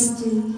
जी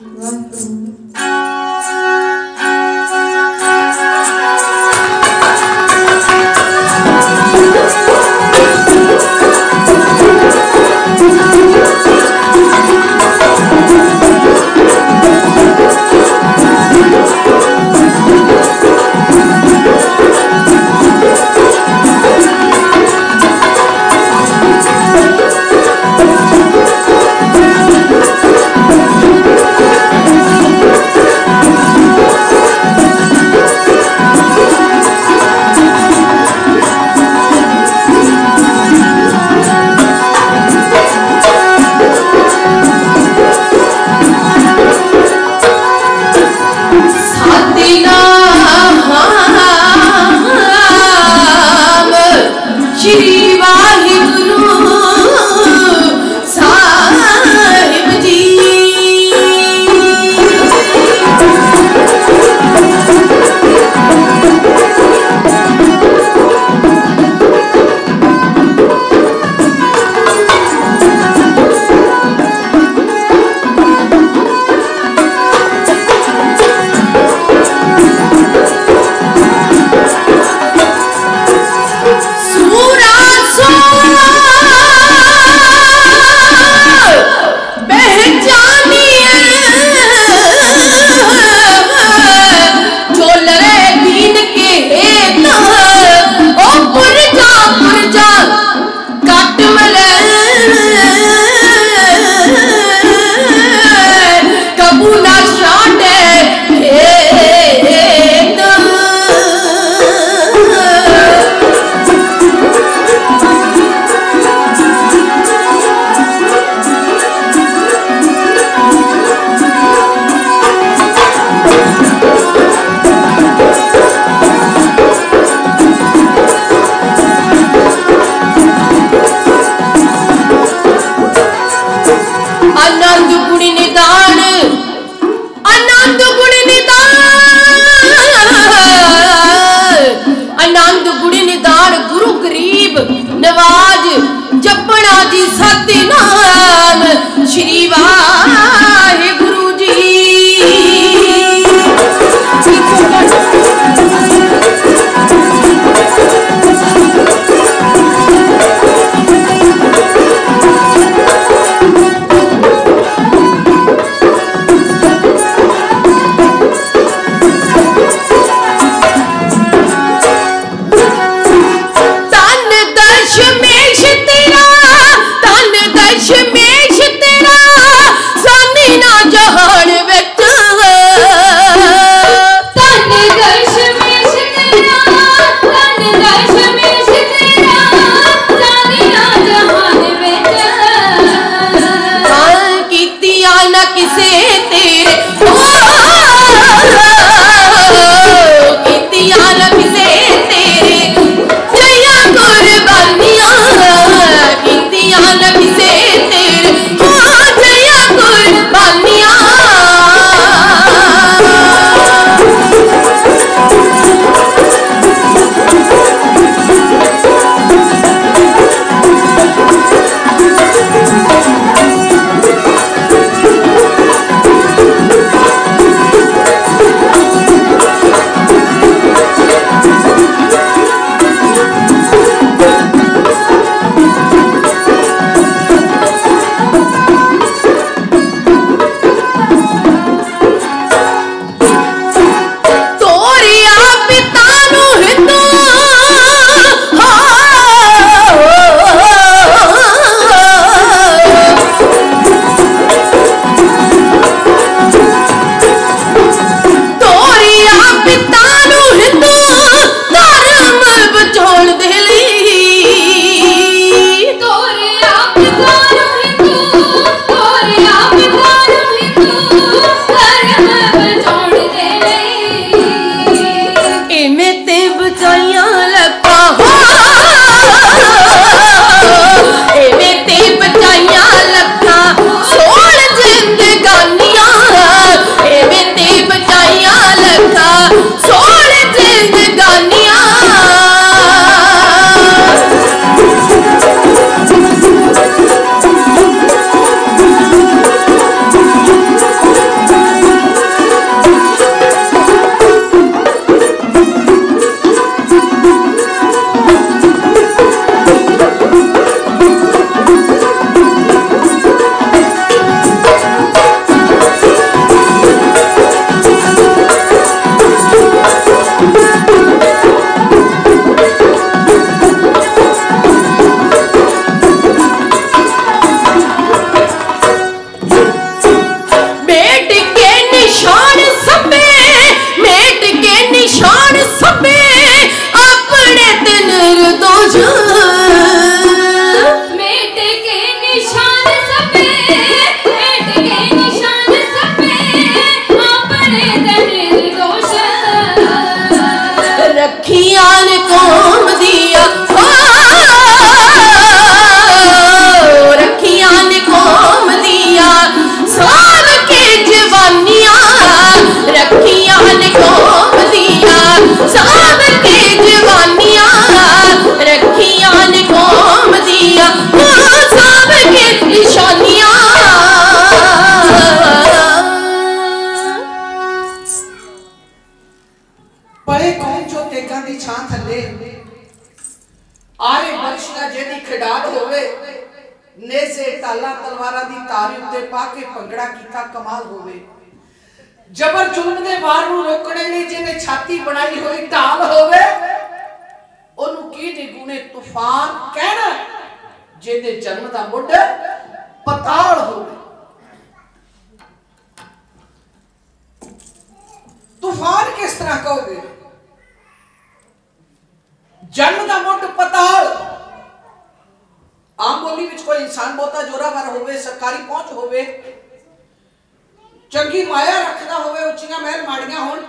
आरे बरिश का जेदी खिडार होवे नेज़े ताला तलवारा दी तारीफ ते पाके पंगड़ा कीता कमाल होवे जबर जुल्म दे वार नू रोकणे ने जेने छाती बनाई होई ढाल होवे ओनू की निगुणे तूफान कहना जेदे जन्म दा मुड पताल होवे। तूफान किस तरह कहोगे? जन्म दा मुड पताल। आम बोली विच कोई इंसान बहुता जोरावर होवे, सरकारी पहुंच होवे, चंगी माया रखना होवे, उचिया महल माड़ियां होन,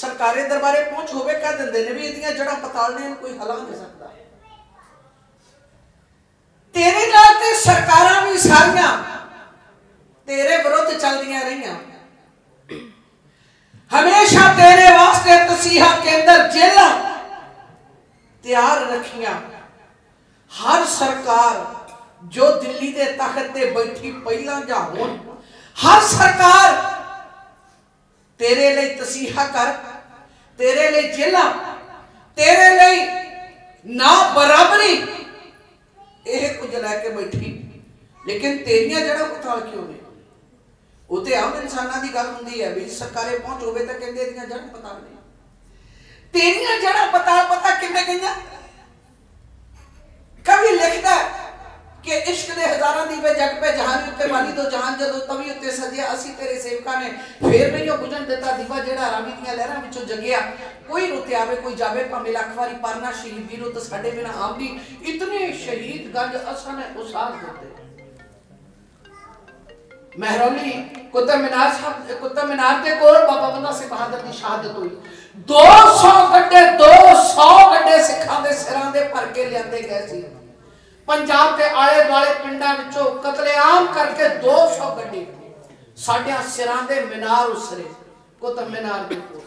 सरकारी दरबारे पहुंच होवे, कह दिंदे ने भी इहदियां जड़ा पताल ने कोई हला नहीं सकदा। तेरे नाल ते सरकारां भी सारियां तेरे विरुद्ध चलदियां रहियां, हमेशा तेरे वास्ते तसीहा के अंदर जेलां तैयार रखिया। हर सरकार जो दिल्ली दे तख्त ते बैठी पहला जा होन, हर सरकार तेरे लिए तसीहा कर, तेरे लिए जेला, तेरे लिए ना बराबरी यह कुछ लैके बैठी, लेकिन तेरिया जड़ा पताल क्यों ने? वो तो आम इंसाना की गल होंगी है भी सरकारें पहुंच होवे तो कहते हैं जड़ पताल नहीं, तेरिया जड़ा पताल पता किमें गईया। कभी लिखता कि इश्क दे हजारां दी वे जग पे जहान उत्ते वाली दो जहान जदो तवी उत्ते सजिया असी तेरे सेवका ने फेर नहीं बुझन दिता दीवा जेड़ा रावी दीयां लहरां विचों जगिया। कोई रुते आवे कोई जावे भावें लख वारी परना शहीद वीरो तो साडे बिना आमदी इतने शहीद गंज असां ने उसार दित्ते। महरौली कुतुब मीनार साहब कुतुब मीनार दे कोल बाबा बंदा सिंह बहादुर दी शहादत होई। 200 गड्ढे सिखां दे सिरां दे भर के लियांदे गए सी। पंजाब के आले दुआले पिंडां विचों कतलेआम करके 200 गड्ढे साडियां सिरां दे मीनार उसरे। कुतुब मीनार दे कोल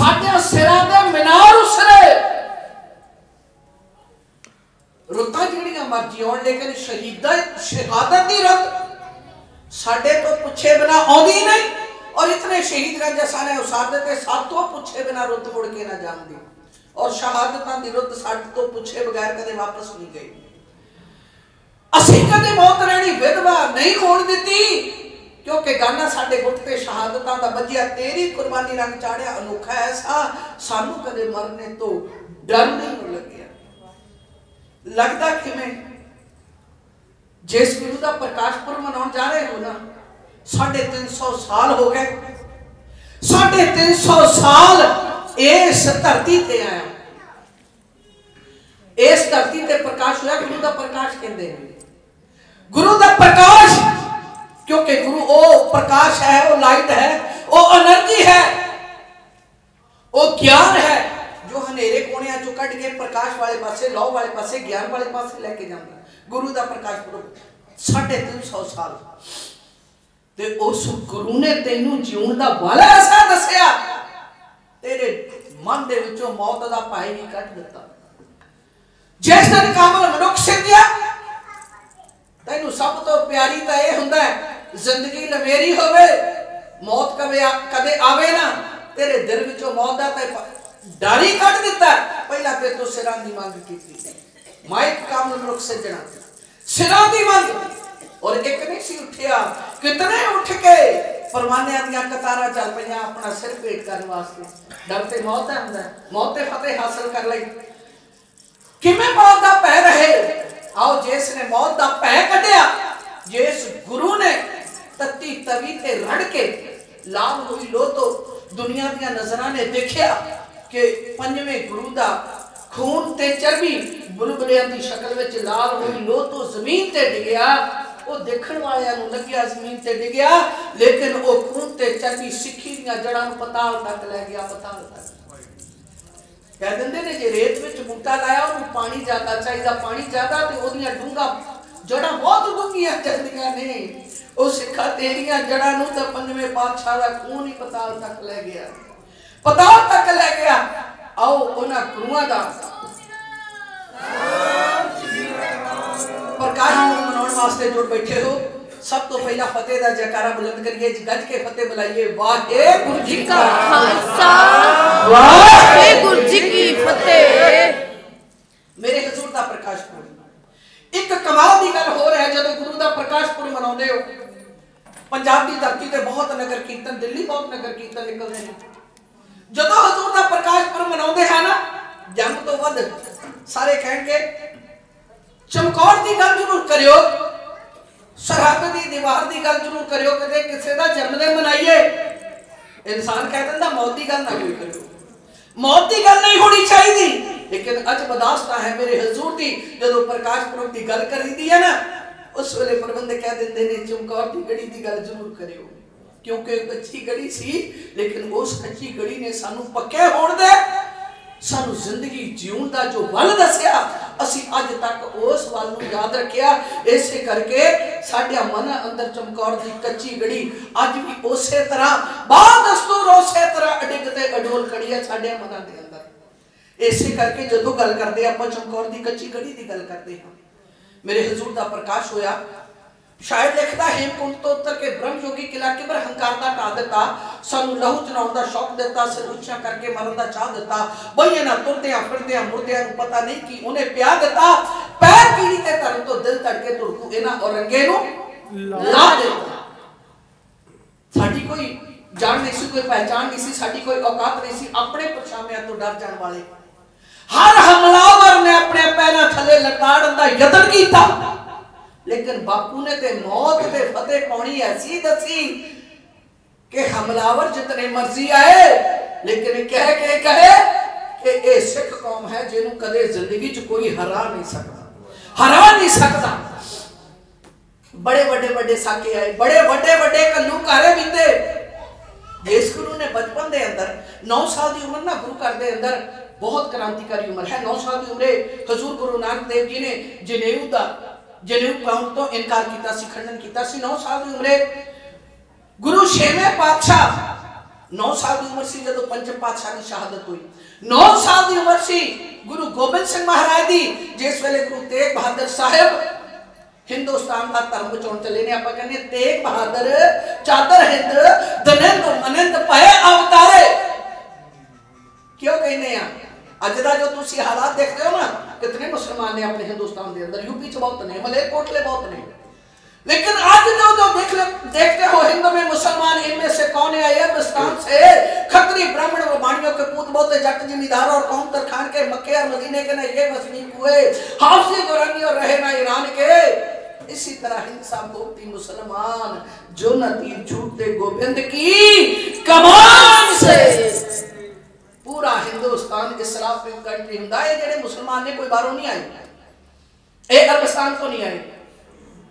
साडियां सिरां दे मीनार उसरे। रुत्तां जिहड़ियां मर्जी होण लेकिन शहादत दी रुत्त साडे तो पुछे बिना आउंदी नहीं। और इतने शहीद गंज असां ने उसार दित्ते सातों पुछे बिना रुत मुड़ के ना जांदी। और शहादतां दी रुत साडे तो पुछे बगैर कदे वापस नहीं गई। असी कदे मौत राणी विधवा नहीं होण दित्ती क्योंकि गाना साडे गुट ते शहादतां दा बजिया। तेरी कुर्बानी रंग चाढ़िया अनोखा ऐसा सानू कदे मरने तो डर नहीं लग्या। लगदा किवें? जिस गुरु दा प्रकाश पुरब मनाउण जा रहे हो ना 350 साल हो गए। 350 साल इस धरती ते आया, इस धरती ते प्रकाश होया। गुरु का प्रकाश कहते हैं गुरु का प्रकाश क्योंकि गुरु ओ प्रकाश है, वो लाइट है, वो एनर्जी है, वो ज्ञान है जो हनेरे कोणियां चों कढ के प्रकाश वाले पासे लौ वाले पासे ज्ञान वाले पासे लेके जांदा। गुरु का प्रकाश पुरब 350 साल ते उस गुरु ने तेनू जीवन का वाला ऐसा दसिया तेरे मन दे विचों मौत दा पाई नहीं कट दिता। जिस दिन कामल मनुख सिद्धिया तेनू सब तो प्यारी तां इह हुंदा है जिंदगी लवेरी होवे मौत कदे आवे ना। तेरे दिल विचों मौत दा तां डर ही कट दिता। पहला ते तूं सिरां दी मंग कीती माइक कामल मनुख सजना सिरां दी मंग। और एक नहीं सी उठिया कितने उठ के परवानिया दियां कतारां चल पईयां अपना सिर पेट करन वास्ते। डर ते मौत दा हुंदा है, मौत ते फतेह हासिल कर लई। किवें मौत दा भय रहे? आओ जिस ने मौत दा भय कढिया जिस गुरु ने तत्ती तवी ते रड़ के लाल होई लो तो दुनिया दियां नजरां ने देखिया कि पंजवें गुरु दा खून ते चर्बी बुलबुलियां दी शक्ल विच लाल होई लो तो जमीन ते डिगिया। वो देखण वालियां नूं लग्गिया जमीन ते डिगिया लेकिन वो खून ते चर्बी सिक्खी दीयां जड़ां नूं पताल तक लै गया। पताल तक कह दिंदे ने जे रेत विच बूटा लाया उहनूं पानी ज्यादा चाहीदा, पानी ज्यादा ते ओहदियां डूंगा जड़ां बहुत डूंघियां चलदियां ने। ओ सिक्खा तेरियां जड़ां नूं ते पंजवें पातशाह दा खून ही पताल तक लै गया, पताल तक लै गया। आओ उहनां गुरुआं दा प्रकाश मनाउण वास्ते जुड़ बैठे हो। सब तो पहला फतेह दा जयकारा बुलंद करिए, गज के फतेह बुलाइए। वाहे गुरु जी का खालसा, वाहे गुरु जी की। फतेह। मेरे हजूर का प्रकाश पुरब एक कमाल की गल हो रहा है। जब गुरु का प्रकाश पुरब मनाते हो पंजाब की धरती पर बहुत नगर कीर्तन, दिल्ली बहुत नगर कीर्तन निकलते हैं। जब हजूर का प्रकाश पुरब मनाते हैं ना, जंग तो वध सारे कहेंगे चमकौर की गल जरूर करियो, सरहद की दीवार की गल जरूर करियो, कदे किसी का जन्मदिन मनाइए। इंसान कह दिंदा मौत की गल ना कोई करियो, मौत की गल नहीं होनी चाहिए। लेकिन अज बर्दाश्त है मेरे हजूर की जो प्रकाश पुरब की गल करी है ना, उस वे प्रबंध कह देंगे ने चमकौर की गड़ी की गल जरूर करियो, क्योंकि कच्ची गड़ी सी। लेकिन उस कच्ची गड़ी ने सानू पक्के होण दे, सानू जिंदगी जीवन का जो वल दसिया असी अज तक उस वल नू याद रखिया। इस करके साडे मन अंदर चमकौर की कच्ची गड़ी अज भी उस तरह बादस्तूर उस तरह अडिग ते अडोल खड़ी है साडे मनां दे अंदर। इसे करके जो गल करते हैं आप चमकौर की कच्ची गड़ी की गल करते हैं। मेरे हजूर का प्रकाश होया, शायद लिखता हेमकुंट तो उतर के ब्रह्म योगी किला किबर हंकार दा टा दिता, सानू लहू चढ़ाउण दा शौक दिता, सरूचा करके मरण दा चाह दिता, बईयां नाल तुरदियां फिरदियां मुरदियां नूं पता नहीं कि उहने प्या दिता, पैर कीड़ी ते धरम तो दिल धड़के धुड़कू इहनां औरंगे नूं ला दिता। साडी कोई जान नहीं सी, कोई पहचान नहीं सी, साडी कोई औकात नहीं सी, अपने परछावियां तो डर जाण वाले। हर हमलावर ने अपने पैरों थले लताड़न दा यतन कीता, लेकिन बापू ने ते मौत ते फतेह पाउणी ऐसी दसी कि हमलावर जितने मर्जी आए, लेकिन कह के कहे कि ये सिख कौम है जिन्हों कदे जिंदगी च कोई हरा नहीं सकता, हरा नहीं सकता। बड़े बड़े बड़े साके आए, बड़े बड़े बड़े कल्लू कारे बीते। जिस गुरु ने बचपन के अंदर 9 साल की उम्र ना गुरु घर के अंदर बहुत क्रांतिकारी उम्र है, 9 साल की उम्र हजूर गुरु नानक देव जी ने जनेऊ काउंट तो इनकार किया, खंडन किया। 9 साल की उम्र गुरु छेवें पातशाह, 9 साल की उम्र से जब पंचम पातशाह की शहादत हुई, 9 साल की उम्र से गुरु गोबिंद सिंह महाराज जी जिस वेले गुरु तेग बहादुर साहब हिंदुस्तान का धर्म बचाने चले ने, आपां कहने तेग बहादुर चादर हिंद दनंद मनंद पए अवतारे। क्यों कहने अज का जो तुम हालात देखते हो ना, कितने मुसलमान ने अपने हिंदुस्तान के अंदर, यूपी च बहुत ने, मलेरकोटले बहुत ने, लेकिन आज जो देखते हो हिंदू में मुसलमान इनमें से कौन है? हिंदुस्तान से खत्री ब्राह्मण वाणियों के पूत बहुते जट जिमीदारों और कौम तरखान के मक्के और मदीने के न ये वसनीक हुए, हाफसी दुरानी और रहे ना ईरान के। इसी तरह हिंसा भोगती मुसलमान जो नती झूठते गोविंद की कमान से। पूरा हिंदुस्तान इस्लामिक कंट्री हुंदा है, जेडे मुसलमान ने कोई बाहरों नहीं आए, ये अरबस्तान तो नहीं आए,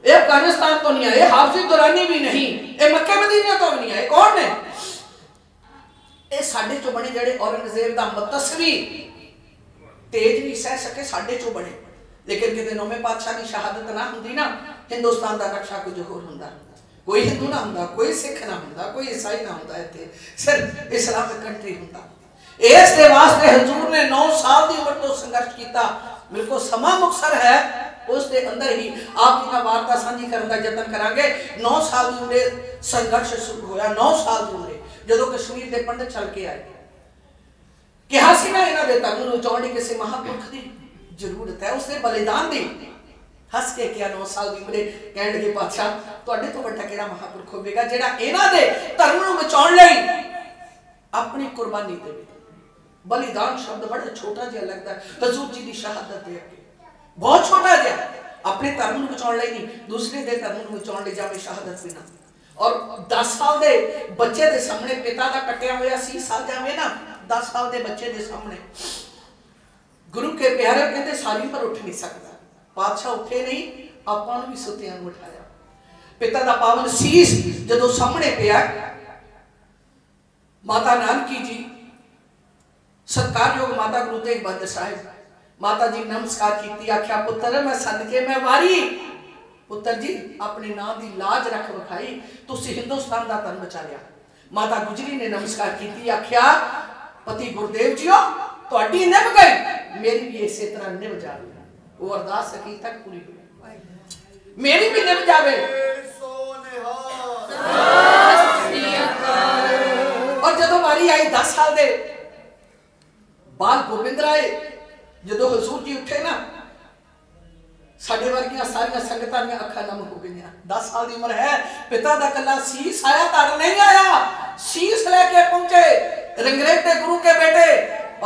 ये अफगानिस्तान तो नहीं आए, हाफसी दुरानी भी नहीं, ये मक्के मदीने तो भी नहीं आए। कौन ने? ये साढ़े चो बने जेडे औरंगजेब दा मतसवी तेज नहीं सह सके, साढ़े चो बने। लेकिन कितने नौवें पातशाह की शहादत ना होंगी ना, हिंदुस्तान का नक्शा कुछ होर होंदा, कोई हिंदू ना होंदा, कोई सिख ना होंदा, कोई ईसाई ना होंदा, इत्थे सिर्फ इस्लामिक कंट्री होंदा। इस दे वास्ते हजूर ने 9 साल की उम्र तो संघर्ष किया। बिल्कुल समा मुक्तसर है, उसके अंदर ही आप जी वार्ता साझी करने का यतन करांगे। 9 साल की उम्र संघर्ष शुरू होया। 9 साल की उम्र जो कश्मीर के पंडित चल के आए, कहा सी ना इन्होंने तनु रचाने किसी महापुरख की जरूरत है, उसने बलिदान दी। हस के क्या 9 साल की उम्र कह लगे पातशाह तुहाडे तो वड्डा किहड़ा महापुरख होवेगा जिहड़ा इन्हां दे धर्म नूं बचाउण लई अपनी कुर्बानी देवे। बलिदान शब्द बड़ा छोटा जिहा लगता है हजूर जी की शहादत दे अगे, बहुत छोटा जिहा। अपने धर्म को बचाने नहीं, दूसरे के धर्म को बचाने जावे शहादत देना। और 10 साल के बच्चे के सामने पिता का कटिया हुआ सीस आ जावे ना, 10 साल के बच्चे के सामने गुरु के प्यारे कहते सारी उम्र उठ नहीं सकता। पातशाह उठे नहीं, आपां नूं भी सुत्तियां नूं उठाया। पिता का पावन सीस जदों सामने पिया, माता नानकी जी सत्कारयोग माता गुरु तेग बहादुर साहिब माता जी नमस्कार की। आख्या पुत्र मैं सदके मैं वारी, पुत्र जी अपने नाम की लाज रख विखाई, तुसी हिंदुस्तान का तन बचा लिया। माता गुजरी ने नमस्कार की, आख्या पति गुरदेव जी हो तुहाडी निभ गई, मेरी भी इस तरह निभ जावे। वो अरदास अखीर तक पूरी हुई, मेरी भी निभ जावे। और जदों वारी आई 10 साल दे बाल गोबिंद राय जो हजूर जी उठे ना साढ़े वर्गिया सारिया संगतां दी अखां नम हो गई। 10 साल की उम्र है, पिता दा कल्ला सीस आया तार नहीं आया, सीस लेके पहुंचे रंगरेटे गुरु के बेटे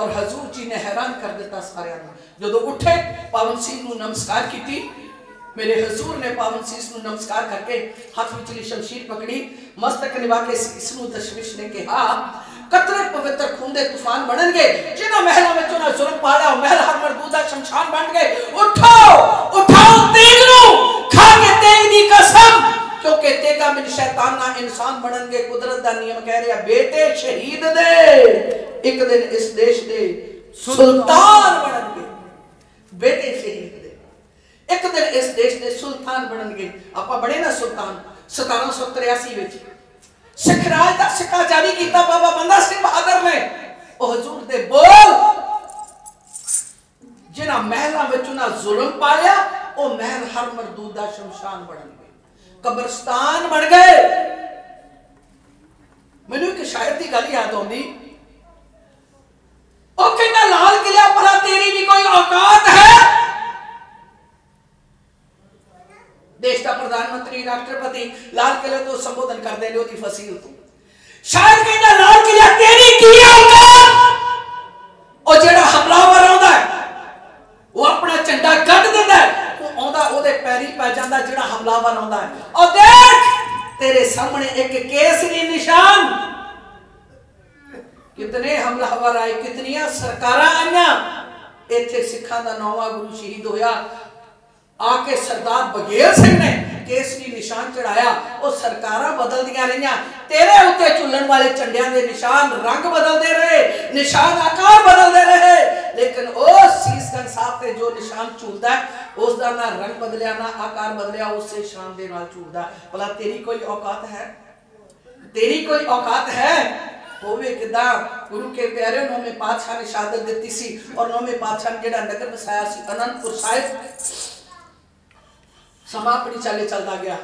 और हजूर जी ने हैरान कर दिता सारिया को। जो उठे पावन सीस नू नमस्कार की, मेरे हजूर ने पावन सीस नू नमस्कार करके हाथ विचली शमशीर पकड़ी, मस्तक निभा के सीस नू दशमिश ने कहा, कतरे पवित्र खून दे तूफान बन गए, जिन्हों महलों में चुना जुर्म पाला, महल हर मरदूदा शमशान बन गए। उठाओ उठाओ तेग नू, खा के तेग दी कसम, क्योंकि तेगा मिन शैतान ना इंसान बनन गए। कुदरत दा नियम कह रहा, बेटे शहीद दे एक दिन इस देश दे सुल्तान बनन गए, बेटे शहीद दे एक दिन इस देश दे सुल्तान बनन गए। आपा बड़े ना सुल्तान 1783 विच सिख राज दा सिक्का जारी कीता, बाबा बंदा सिंह बहादुर ने ओ हजूर दे बोल, जिन्हां महलां विच उन्हां जुल्म पाया ओ महल हर मरदूदा शमशान बनन गए, कब्रस्तान बन गए। मैनू एक शायर की गल याद आती, लाल किला भला तेरी भी कोई औकात है। देश का प्रधानमंत्री राष्ट्रपति लाल किले तो संबोधन करते हैं, उसकी फसील तो शायर कहना लाल किला तेरी की औकात। और जेड़ा हमलावर आता है वो अपना झंडा कट देता है, पैरी पै जाता जिहड़ा हमलावर आंदा है। और देख तेरे सामने एक केसरी निशान, कितने हमलावर आए, कितनियां सरकारां आईयां, इत्थे सिखां दा नौवां गुरु शहीद होया, आके सरदार बघेल सिंह ने केसरी निशान चढ़ाया। और सरकारां बदलदियां रहियां, तेरे उत्ते झुलण वाले झंडियां दे निशान रंग बदलदे रहे, निशान आकार बदलदे रहे, लेकिन उस चीज का साथ ते जो निशान झूलदा है उसका ना रंग बदलिया ना आकार बदलिया, उससे शान दे नाल झूलदा। भला तेरी कोई औकात है, तेरी कोई औकात है होवे किदा। गुरु के प्यारे नौवें पातशाह ने शहादत दी सी और नौवें पातशाह ने जेड़ा नगर बसाया सी अनंदपुर साहिब, समा अपनी चाले चलदा गया।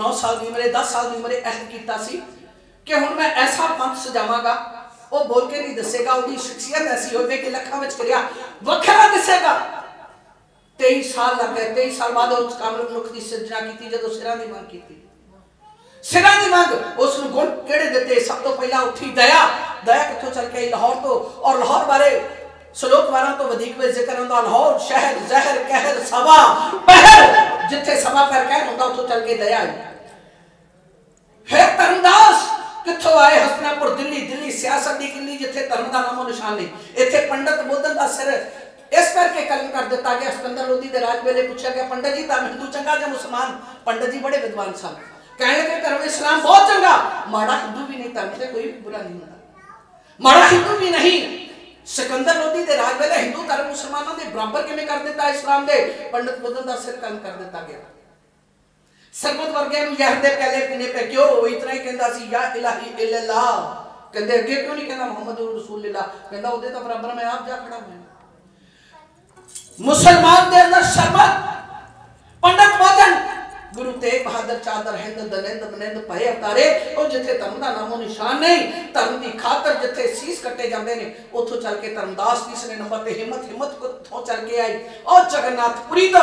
9 साल की उम्र 10 साल की उम्र अहद कीता सी कि हुण मैं ऐसा पंथ सजावांगा, वो बोल के नहीं दसेगा, उसकी शख्सियत ऐसी होवे कि लखां विच करिया वखरा दसेगा। 23 साल लग गए, 23 साल बाद उस कामल मनुख दी सिरजना कीती, जदों सिरां दी मंग कीती, सिरां दी मंग उस नूं गुण किहड़े दित्ते। सब तो पहला उठी दया, दया कित्थों चल के आई लाहौर तो, और लाहौर बारे सलोकवारा तो वधीक वे जिक्र हुंदा। लाहौर शहर जहर कहर सवा पहर, जिथे सवा पहर कहर हुंदा उत्थों चल के दया आई। फिर तरनदास कित्थों आए, हसनापुर दिल्ली, दिल्ली सियासत की किली जिथे धर्म का नामो निशान नहीं। इतने पंडित बोधन का सिर इस करके कलम कर दिता गया, सिकंदर लोधी के राज वेले पूछा गया, पंडित जी तुम हिंदू चंगा या मुसलमान? पंडित जी बड़े विद्वान सन, कहने लगे धर्म इस्लाम बहुत चंगा, माड़ा हिंदू भी नहीं, धर्म से कोई भी बुरा नहीं होता, माड़ा हिंदू भी नहीं। सिकंदर लोधी के राज वेले हिंदू धर्म मुसलमानों के बराबर किवें कर दिता इस्लाम के? पंडित बोधन का सिर कलम कर दिता गया। सरबत वर्गिया जहर दे प्याले पीने पे क्यों? इतना ही कहता सी या इलाही इल्लल्लाह, कहते अगे क्यों नहीं कहना मुहम्मद रसूलुल्लाह? कहता ओदे तो बराबर मैं आप जा खड़ा हुआ। मुसलमान दे अंदर शरबत, पंडित बोधन गुरु तेग बहादुर चादर हिंद दनिंद बनिंद पए अवतारे, और जिथे धर्म का नामो निशान नहीं, धर्म की खातर जिथे सीस कट्टे जाते हैं उथों चल के धर्मदास तीसरे नंबर पर, हिम्मत हिम्मत को चल के आई। और जगन्नाथपुरी तो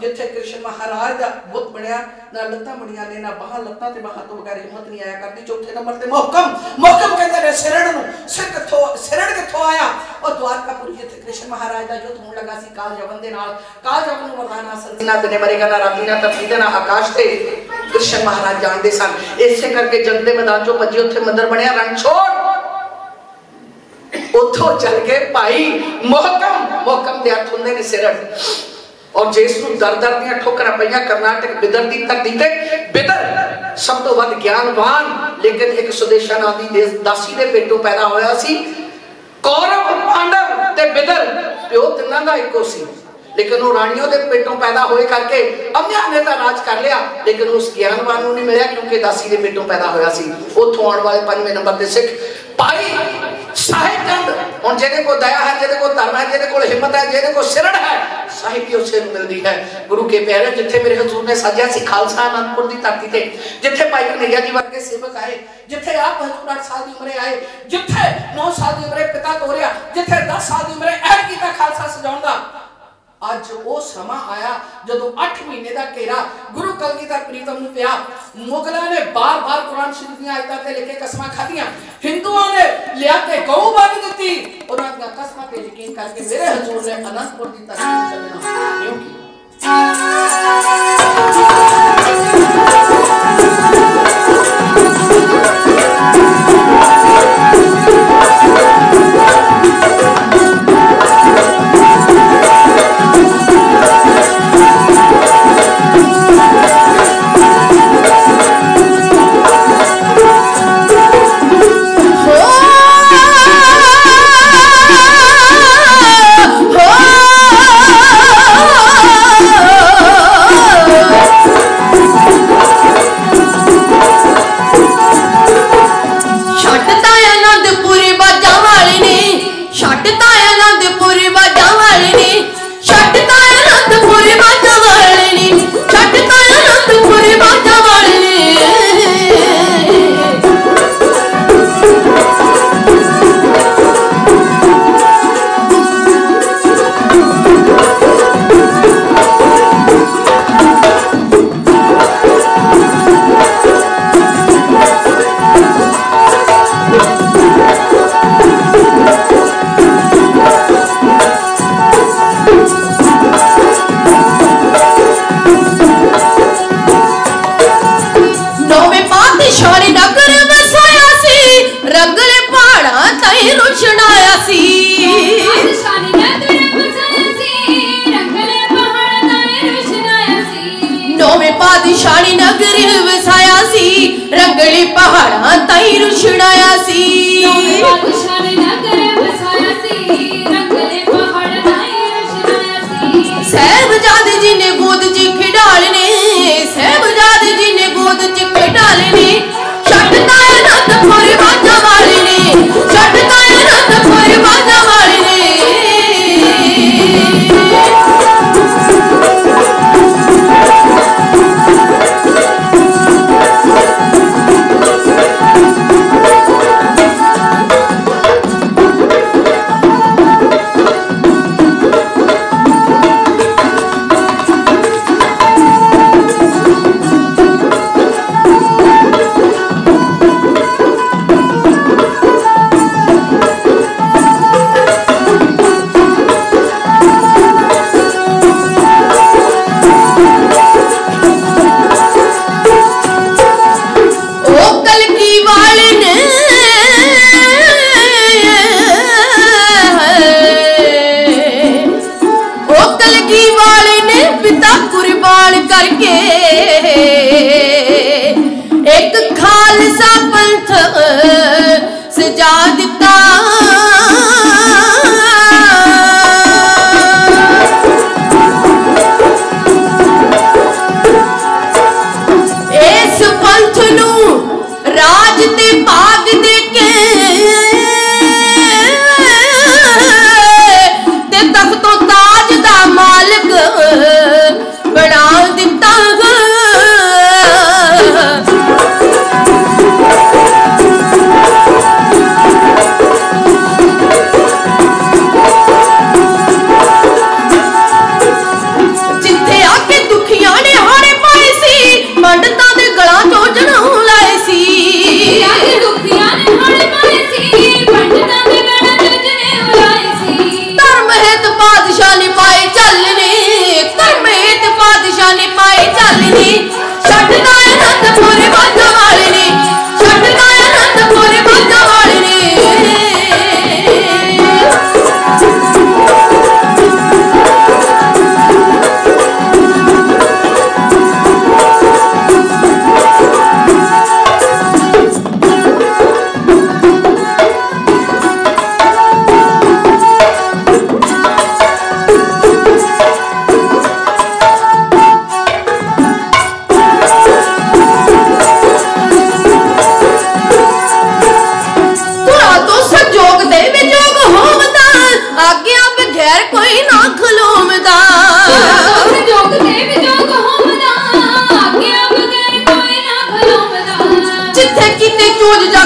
जिथे कृष्ण महाराज का बुत बनया, ना लत्तां बनिया ने ना बाहां, लत्तां ते बाहां तो बगैर हिम्मत नहीं आया करती। चौथे नंबर ते मोहकम, मोहकम कहते हैं सिरड़ नूं, सिरड़ कित्थों आया? और द्वारकापुरी जिथे कृष्ण महाराज का युद्ध होण लगा सी काल यवन दे नाल, काल यवन नूं वरदाना सजना ते मरेगा ना राती ना तफीद ना आकाश ते कृष्ण महाराज जानदे सन। इसे करके जंग दे मैदान चों भज्जे, उत्थे मंदर बनया रणछोड़, उत्थों चल के भाई मोहकम, मोहकम दे अर्थ हुंदे ने सिरड़। और जिसनूं दर दर दियां ठोकरां पईयां, करनाटक बिदर दी धरती ते बिदर सब तो वध ज्ञानवान लेकिन एक सुदेशा नां दी दासी दे पेटों पैदा होया सी। कौरव पांडव ते बिदर पिओ तिन्हां दा इक्को सी, लेकिन वो राणियों के पेटों पैदा होए करके अम्या ने तो राज कर लिया, लेकिन उस ज्ञानवान को नहीं मिला क्योंकि दासी के पेटों पैदा होया सी। उत्थों आने वाले 5वें नंबर ते सिख भाई साहेब और जेने को दया है, जेने को धर्म है, जेने को हिम्मत है, जेने को सिरण है, साहिब उसे मिलती है। गुरु के पैरों जिथे मेरे हजूर ने साझा सी खालसा आनंदपुर की धरती ते, जिथे भाई कन्हैया जी वर्गे सेवक आए, जिथे आप हजूर 8 साल की उम्र आए, जिथे 9 साल की उम्र पिता तोरिया, जिथे 10 साल की उम्र अहद किया खालसा सजाउंदा, आज वो समा आया जो 8 महीने का घेरा गुरु कलगीधर प्रीतम नूं पिया। मुगलों ने बार बार कुरान शरीफ दी आयतां ते लेके कसमां खादियां, हिंदुओं ने लिया के गऊ बन दी, उन्हां दी कसमां ते यकीन करके मेरे हजूर ने अनंदपुर दी तस्वीर चलना।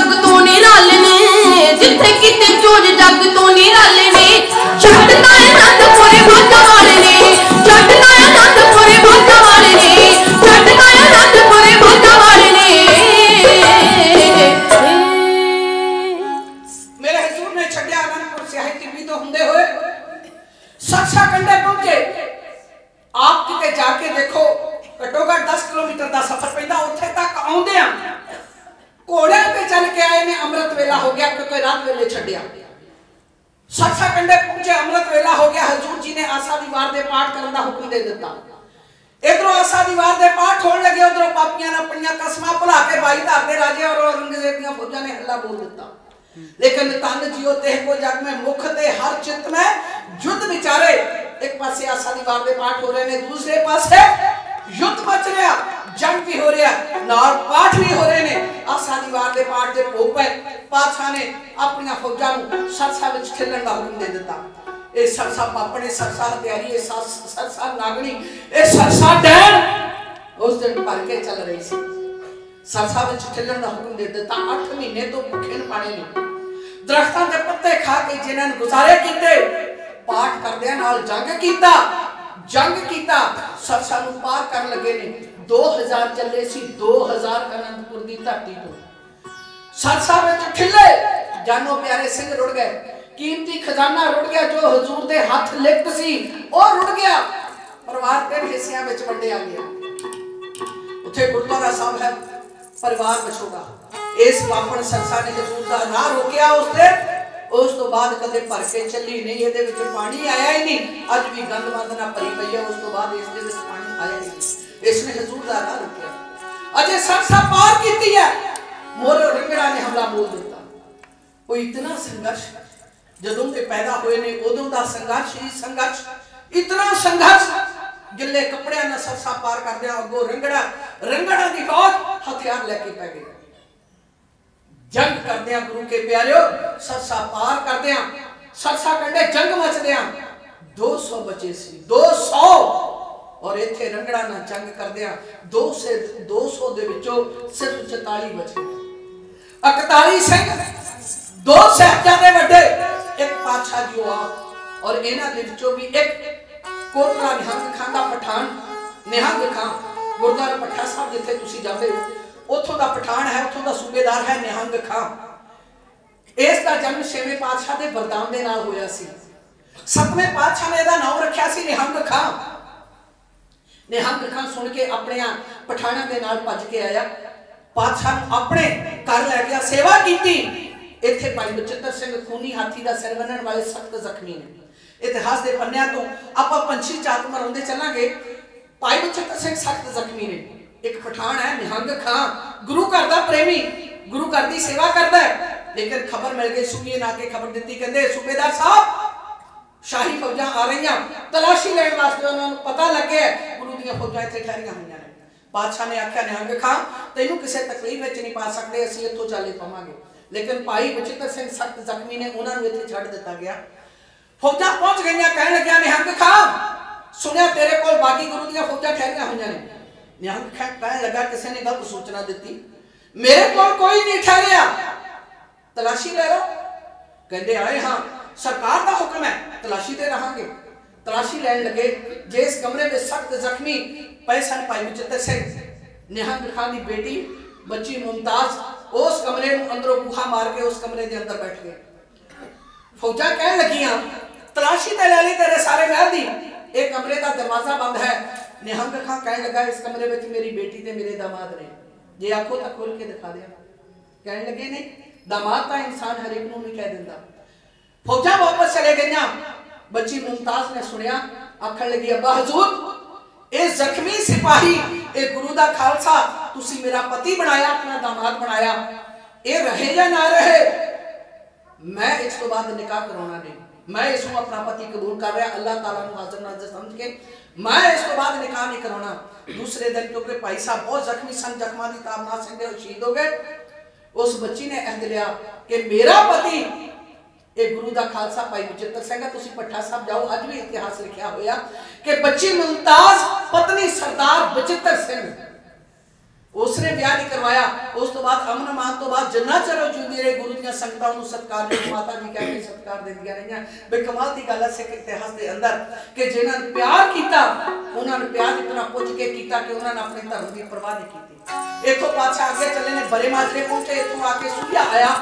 जग तो निराले ने जिथे किते चोर जग तो निराले ने छड़ता है नंद पूरे भाता वाले ने छड़ता है नंद पूरे भाता वाले ने छड़ता है नंद पूरे भाता वाले ने। मेरे हजूर ने छड़िया आनंदपुर सियाही तिब्बी तो हुंदे हुए सच्चा कंडे पहुंचे। आप किते जाके देखो घटोगा 10 किलोमीटर का सफर पैदा उठे तक आउंदे हैं घोड़े पे चल के आए ने। अमृत वेला हो गया क्योंकि रात वेले छड़िया सत्सा कंडे पहुंचे। अमृत वेला हो गया हजूर जी ने आसा दीवार दे पाठ करने का हुक्म दे दिता। इधरों आसा दीवार दे पाठ होने लगे उधरों पापियां ने अपनियां कसमां भुला के भाई धरते राजे और औरंगजेब दी फौजां ने हल्ला बोल दिता। लेकिन तन जियो तेह को जग में मुख ते हर चित में युद्ध विचारे। एक पासे आसा दीवार दे पाठ हो रहे ने दूसरे पासे युद्ध मच रहा जंग भी हो रहा नाल पाठ भी हो रहे ने। आसा दीवार दे पाठ दे भोग पे पाछा ने अपनी फौजां नूं सरसा विच खेलण दा हुक्म दे दिता। ए सरसा पापणे सरसा हथियारी ए सरसा नागणी ए सरसा डैन उस दिन भर के चल रही सी। सरसा विच खेलण दा हुक्म दे दिता। 8 महीने तो भुखे पाणी ने दरख्तां दे पत्ते खा के जिन्हां ने गुजारे कीते पाठ करदे नाल जंग कीता सरसा नूं पार कर लगे ने। 2000 चले सी 2000 अनंदपुर दी धरती तो सरसा विच ठिले जानो प्यारे सिंह रुड़ गए। कीमती खजाना रुड़ गया जो हजूर दे हाथ लिखत सी और रुड़ गया। परिवार ते हिस्सियां विच वंडिया गया। उथे गुरुद्वारा साहब है परिवार विछोड़ा। इस वापन सरसा ने हजूर दा राह रोकिया उस ते उस तो बाद कदे भर के चली नहीं। इहदे विच पानी आया ही नहीं। अज भी गंद मंद ना भरी पई है। उस तो बाद इस दे विच पानी आया नहीं। इसने हजूर दा राह रोकिया। अजे सरसा पार कीती है मोरे रंगड़ा ने हमला बोल दिता। कोई इतना संघर्ष जदों ते पैदा होए ने उदों दा संघर्ष इतना संघर्ष गिले कपड़ियां नाल सरसा पार करदे अगो रंगड़ा दी फौज हथियार लेके पै गई। जंग करदे गुरु के प्यारिओ सरसा पार करदे सरसा कंडे जंग मचदे 200 बचे सी 200 और इत्थे रंगड़ा ना जंग करदिया 200 दे विचों सिर्फ 44 बचे। 41 सिंह 2 साहबजादे वड्डे एक पातशाह जी और इन्हां दे विचों भी एक कोटला निहंग खां दा पठान निहंग खां गुरुद्वारा पट्ठा साहब जिथे तुसीं जांदे हो उत्थों दा पठान है उत्थों दा सूबेदार है निहंग खां। इस दा जन्म 6वें पातशाह दे वरदान दे नाल होया सी। 7वें पातशाह ने इहदा नाम रखिया सी निहंग खां। निहंग खां सुन के अपने पठाणा के नाल भज के आया पातशाह अपने घर लै गया सेवा की। इत्थे भाई बचित्र सिंह खूनी हाथी का सिर वन्नण वाले 7 जख्मी ने। इतिहास के पन्निया तो आप पंछी चात मराउंदे चलांगे। भाई बचित्र सिंह 7 जख्मी ने। एक पठान है निहंग खां गुरु घर का प्रेमी गुरु घर की सेवा करता है। लेकिन खबर मिल गई सूबे ने आके खबर दी कहते सूबेदार साहब शाही फौजा आ रही तलाशी लैन वास्ते। उन्होंने पता लगे गुरु दौजा इतने ठहरिया हुई। पातशाह ने आख्या निहंग खां तेनों किसी तकलीफ में नहीं पा सकते असं इतों चल पावे। लेकिन भाई बचित्र सिंह 7 जख्मी ने उन्होंने इतने छड़ दिता गया। फौजा पहुंच गई कह लगिया निहंग खां सुनिया तेरे को बागी गुरु दौजा ठहरिया हुई ने। निहंग खां कह लगा किसी ने गलत सूचना दी मेरे को कोई नहीं ठहरिया तलाशी ले लो। कहते आए हाँ सरकार का हुक्म है तलाशी ते रहांगे। तलाशी लैन लगे जिस कमरे में 7 जख्मी पए सन भाई बचित्र सिंह निहंग खां दी बेटी बच्ची मुमताज उस कमरे में अंदरों बूहा मार के उस कमरे के अंदर बैठ गए। फौजा कह लगिया तलाशी ते ले ली तेरे सारे महल दी एक कमरे का दरवाजा बंद है। निहंग खां कह लगा इस कमरे में मेरी बेटी ते मेरे दामाद ने जे आखो तो खोल के दिखा दिया। कह लगे नहीं दामाद तो इंसान हर एक नूं नहीं कह दिंदा। फौजा वापस चले गईया। बच्ची मुमताज ने सुनिया आखन लगी अब्बा हजूर ए जख्मी सिपाही ए गुरु दा खालसा तुसी मेरा पति बनाया अपना दामाद बनाया ए रहे या ना रहे मैं इस तो बाद निकाह करवाना नहीं। मैं इसको अपना पति कबूल कर रहा अल्लाह ताला नू हाज़िर नाज़िर समझ के मैं इस तो बाद निकाह नहीं करवाना। दूसरे दिन क्योंकि भाई साहब बहुत जख्मी सन जख्मां दी ताबना संगे शहीद हो गए। उस बच्ची ने अहद लिया कि मेरा पति ਇਹ ਗੁਰੂ ਦਾ ਖਾਲਸਾ ਭਾਈ ਬਚਿੱਤਰ ਸਿੰਘ ਆ। ਤੁਸੀਂ ਪੱਠਾ ਸਾਹਿਬ ਜਾਓ ਅੱਜ ਵੀ ਇਤਿਹਾਸ ਲਿਖਿਆ ਹੋਇਆ ਕਿ ਬੱਚੀ ਮੁਮਤਾਜ਼ ਪਤਨੀ ਸਰਦਾਰ ਬਚਿੱਤਰ ਸਿੰਘ उसने ब्याह नहीं करवाया। उस तो बाद अमन मान तो बाद जन्ना चलो जुदी रे गुरु दी संगतां नु सत्कार दे माता जी कह के सत्कार दे दिया रहियां। बे कमाल दी गल है सिख इतिहास दे अंदर कि जिन्हां ने प्यार कीता उन्हां ने प्यार इतना पुज के कीता कि उन्हां ने अपने धर्म दी परवाह नहीं कीती। इथों पाछा आगे चले ने बरे माजरे पहुंचे, इथों आके सुखिया आया।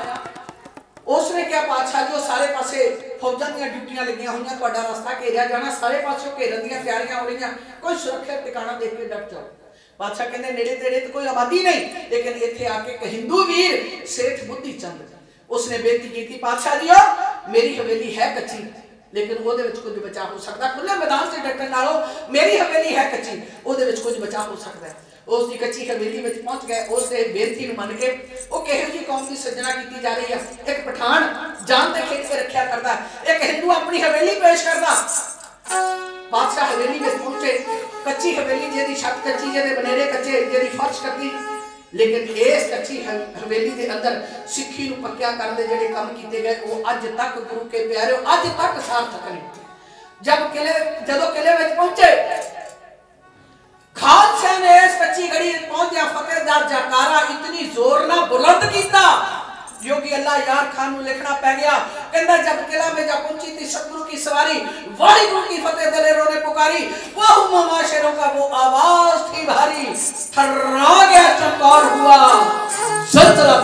उसने क्या पाछा जो सारे पासे फौजां दी ड्यूटियां लगियां होईयां, तुहाडा रास्ता घेरिया जाना, सारे पासों घेरन दी तैयारियां हो रहियां, कोई सुरक्षित ठिकाणा देख के डट जाओ। बादशाह कहंदे नेड़े तेड़े तो कोई आबादी नहीं, लेकिन इत्थे आके एक हिंदू वीर सेठ बुद्धि चंद उसने बेनती कीती, पातशाह जीओ मेरी हवेली है कच्ची लेकिन ओहदे विच कुछ बचा हो सकदा, खुले मैदान से डटण नालों मेरी हवेली है कच्ची ओहदे विच कुछ बचा हो सकदा है। उस दी कच्ची हवेली में पहुंच गए, उसने बेनती नु मन के ओ कहो जी कौम दी सजना कीती जा रही है। एक पठान जान दे खेत के रखिया करदा, एक हिंदू अपनी हवेली पेश करदा। बादशाह हवेली में पहुंचे, कच्ची हवेली जेदी छत कच्ची, जेदे बनेरे कच्चे, जेदी फर्श कच्ची, लेकिन इस कच्ची हवेली के अंदर सिक्खी नूं पक्का करन दे जेडे काम कीते गए वो अज तक गुरु के प्यारे अज तक सार्थक ने। जदों किले विच पहुंचे खालसा ने इस कच्ची गड़ी पहुंचया फतेह दा जयकारा इतनी जोर नाल बुलंद कीता योगी अल्लाह यार खान को लिखना पै गया। कहंदा जब किला में जा पहुंची थी सतगुरु की सवारी, वाहिगुरु की फतेह दलेरों ने पुकारी, वाह माशेरों का वो आवाज थी भारी, थर्रा गया चमकौर हुआ सलसला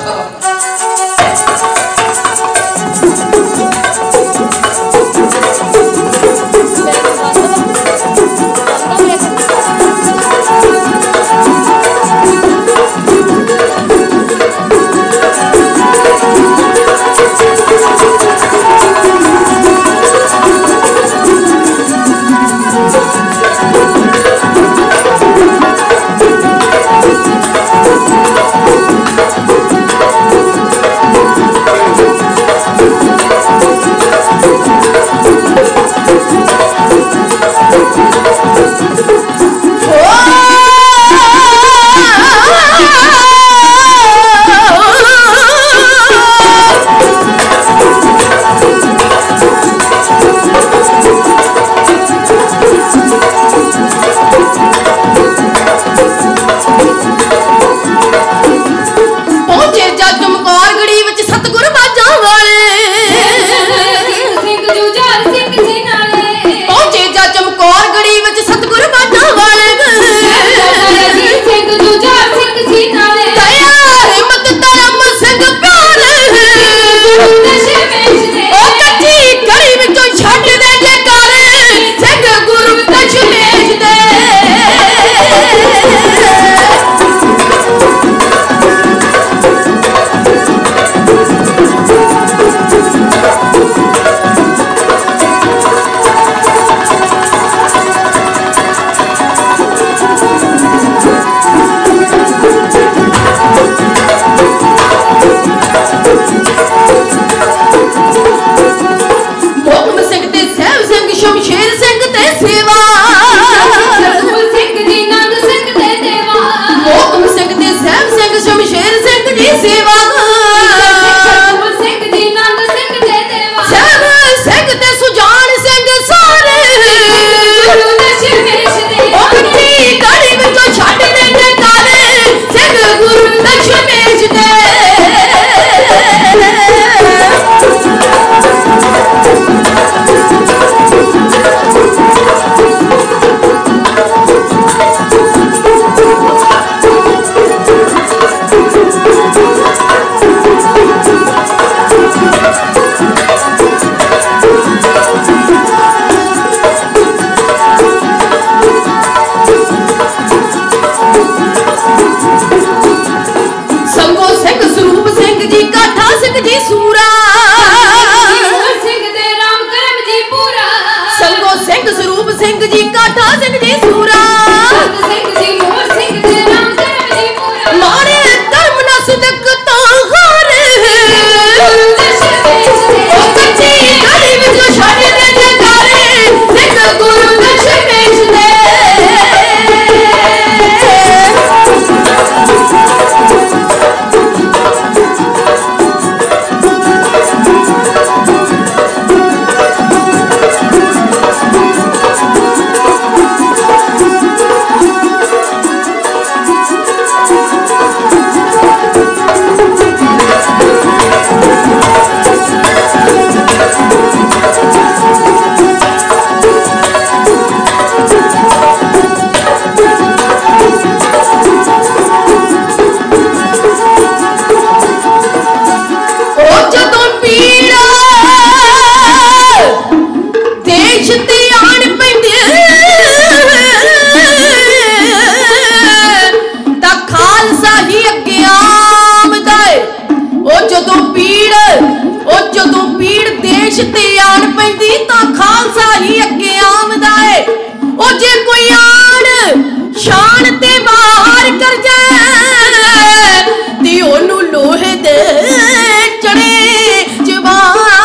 ਉਹ ਜਦੋਂ ਪੀੜ ਦੇਸ਼ ਤੇ ਆਣ ਪੈਂਦੀ ਤਾਂ ਖਾਲਸਾ ਹੀ ਅੱਗੇ ਆਉਂਦਾ ਏ। ਉਹ ਜੇ ਕੋਈ ਆਣ ਸ਼ਾਨ ਤੇ ਬਾਹਰ ਕਰ ਜਾਏ ਤੇ ਉਹਨੂੰ ਲੋਹੇ ਦੇ ਚੜੇ ਜਵਾਉਂਦਾ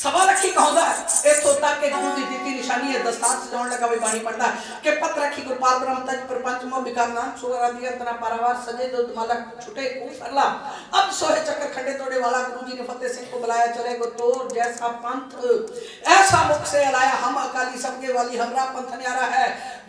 सवाल रखी कहौदा ए तोता के दूध दीती निशानी है दस्तार से जोड़ लगा भाई पानी पड़दा के पत रखी गोपाल ब्रह्मता प्रपंच में बिकाना सुगर आदि तना पारावार सजे जो माला छुटे खूब सरला अब सोहे चक्कर खंडे तोड़े वाला गुरुजी ने फतेह सिंह को बुलाया चले गो तोर जैसा पंथ ऐसा मुख से हलाया हम अकाली सबके वाली हमरा पंथ न्यारा है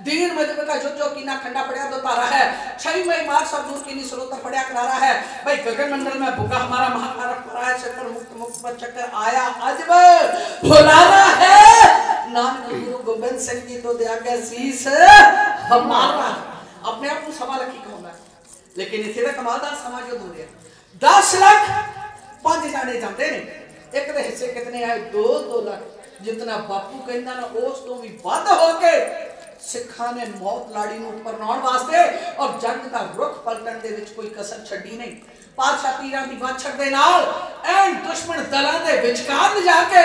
दीन मजबूत का जो कीना खंडा पड़या दो तारा है छई मई मार सब दूर की निसरोता पड़या करारा है भाई गगनमंडल में भूखा हमारा महाभारत पराया चक्कर मुक्त मुक्त पर चक्कर आया अजब भुलाना है नाम गुरु गोविंद सिंह जी तो दिया गया शीश हमारा अपने आप को सवाल की कहूंगा लेकिन इसे कमालदार समाज जो दूर है 10 लाख 5 हजार नहीं जानते नहीं एक दे हिस्से कितने आए 2-2 लाख जितना बापू कहना ना ओस तो भी बात होके सिखा ने मौत लाड़ी में परनाण वास्ते और जंग का रुख पलटन दे विच कोई कसर छड़ी नहीं पातशाह पीरां दी वाछड़ दे नाल एंड दुश्मन दलां दे विचकार जाके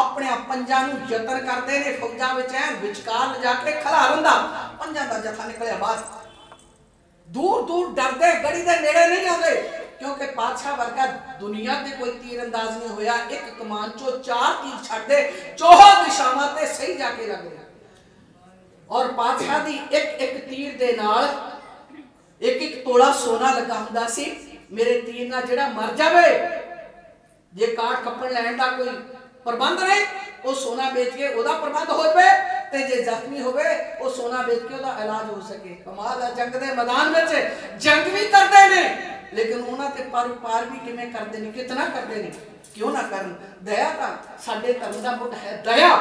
अपने आप पंजां नूं जतन करदे ने फौजां विच एं विचकार जाके खड़ा रंदा पंजां दा जथा निकलिया बाहर दूर दूर डरदे गड़ी दे नेड़े नहीं आंदे क्योंकि पातशाह वर्गा दुनिया ते कोई तीरंदाज नहीं होया एक कमान चो 4 तीर छड्ड दे चौहां दिशावां ते सही जाके लग गया और पातशाह दी एक तीर दे नाल एक तोड़ा सोना लगा हुंदा सी मेरे तीर ना जेड़ा मर जावे जे काट कपड़ लैण दा कोई प्रबंध नहीं ओ सोना बेच के ओदा प्रबंध हो जावे ते जे जख्मी होवे ओ सोना बेच के ओदा इलाज हो सके कमाल है जंग दे मैदान विच जंग भी करदे ने लेकिन उन्हां ते पार भी किवें करदे ने कितना करदे ने क्यों ना करन दया दा साडे धर्म दा मुद्दा है दया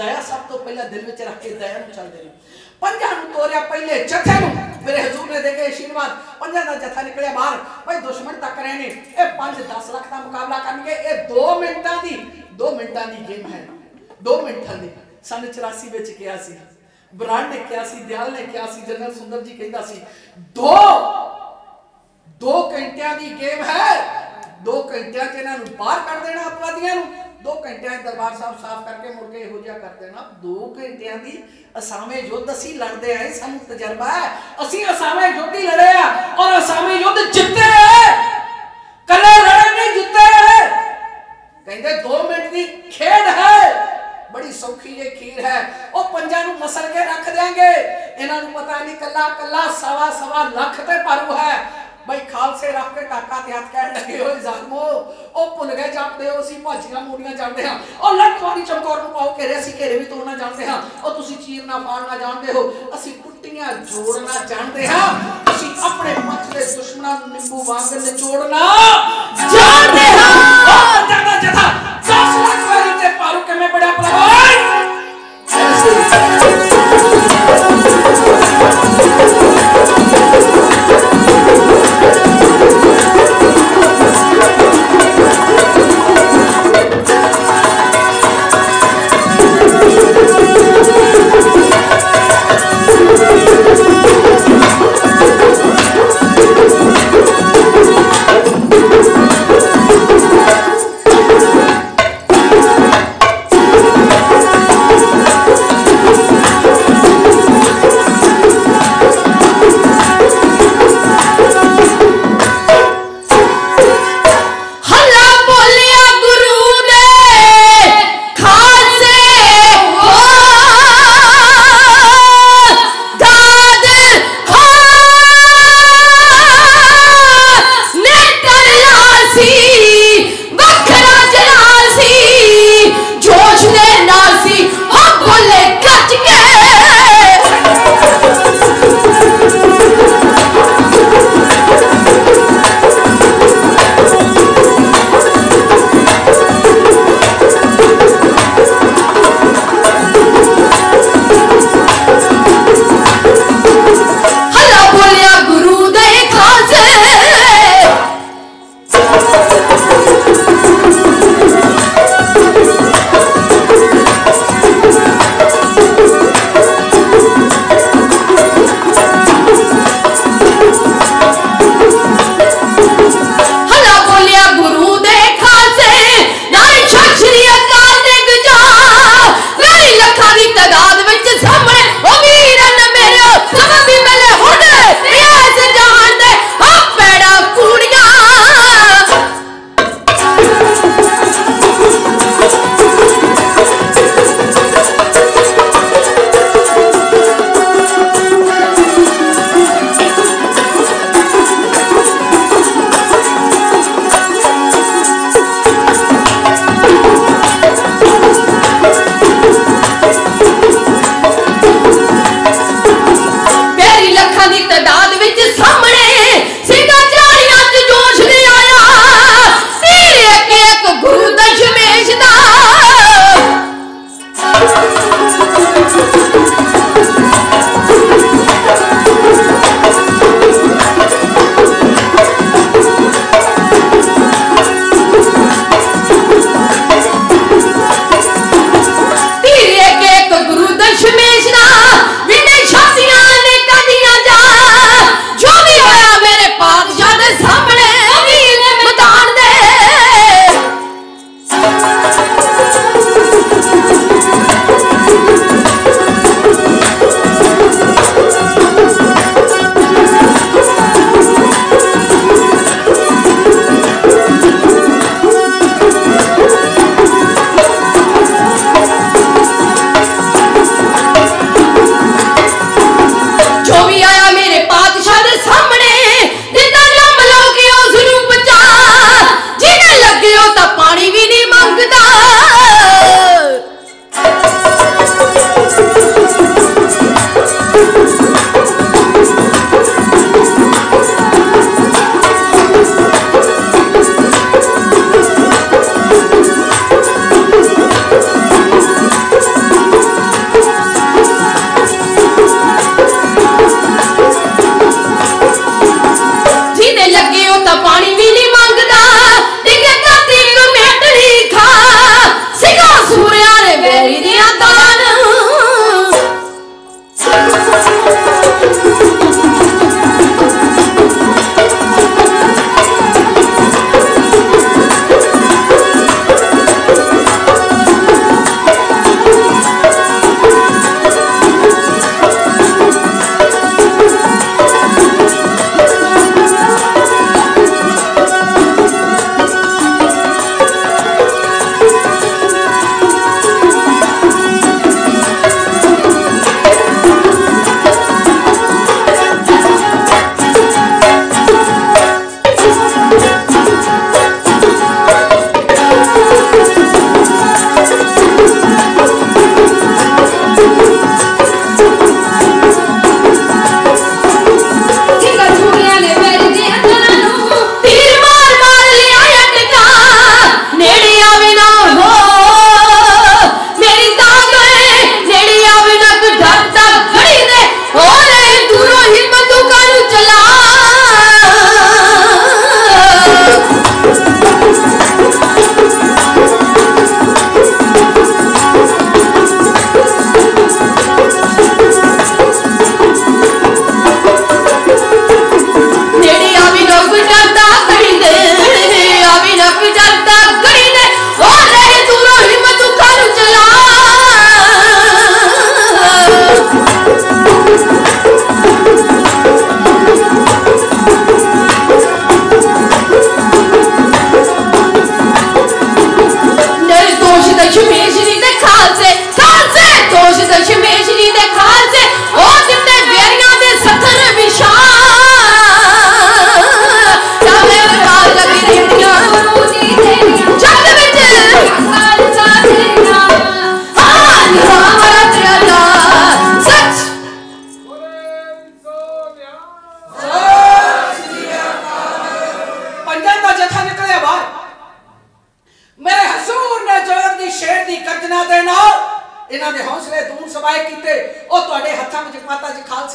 दया सब तो पहला दिल विच रख के दया नूं चलदे ने पंजां नूं तोरिया पहले जथे नूं मेरे हुजूर ने देखे आशीर्वाद पंजां दा जथा निकलिया बाहर भाई दुश्मन टक रहे ने ए 5-10 लाख दा मुकाबला करनगे ए 2 मिनटां दी गेम है 2 मिनटां दी सन 84 विच किया सी ब्रांड ने किया सी दयाल ने किया सी जनरल सुंदर जी कहंदा सी 2 घंटियां दी गेम है 2 घंटियां च इन्हां नूं बाहर कढ देना अपराधियां नूं 2 घंटे दरबार साहब साफ करके मुड़के हो जा कर देना 2 घंटियां दी असामे युद्ध असी लड़दे आए सानू तजर्बा है असी असामे युद्ध ही लड़े आ और असामे युद्ध जीते हैं कल्ले लड़े नहीं जीते हैं कहंदे 2 मिनट दी खेड है बड़ी सौखी ये खीर है ओ पंजां नू मसल के रख देंगे इन्हां नू पता नहीं कल्ला कल्ला सवा लाख ते पारू है भाई खालसे रख के टाका ते हाथ कहण लगे होए जागमो ओ भुल गए जांदे हो सी भाजीआं मूड़ियां जांदे हां ओ लखवाणी चमकौर नूं पाओ के रेसी घेरे भी तोड़ना जांदे हां ओ तुसी चीरना फाड़ना जांदे हो असि कुट्टियां जोड़ना जांदे हां तुसी अपने पंथ दे दुश्मनां नूं निंबू वांग निचोड़ना जांदे हां ओ जदा जदा 10 लाख वाली ते पारू किवें बड़ा प्रभाव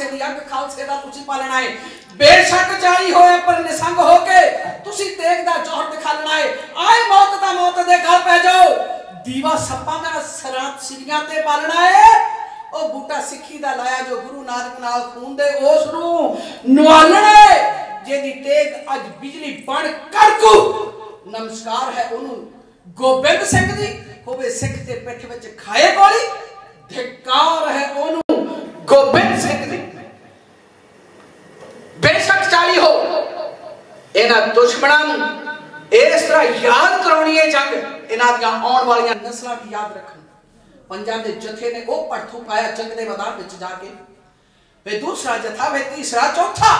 खालसे दी अग खालसे दा तुसी पालना है। बेशक जाई होए पर निसंग होके तुसी तेग दा जोहर दिखालना है। आए मौत दा मौत दे घर पै जाओ, दीवा सप्पा दा सरात सिरियां ते पालना है। ओ बूटा सिखी दा लाया जो गुरु नानक नाल खून दे ओस नु नवालणे जेदी तेग अज बिजली बण करकू। नमस्कार है ओनु गोबिंद सिंह जी होवे सिख ते पिठ विच खाए गोली, धिक्कार है ओनु गोबिंद सिंह जी। बेशक चाली हो इना दुश्मनां नु इस तरह याद कराउणी है जंग, इना दियां आउण वालियां नस्लां भी याद रखण। पंजाब दे जथे ने ओ पड़थू पाया जंग दे मैदान विच जाके, वे दूसरा जथा वे तीसरा चौथा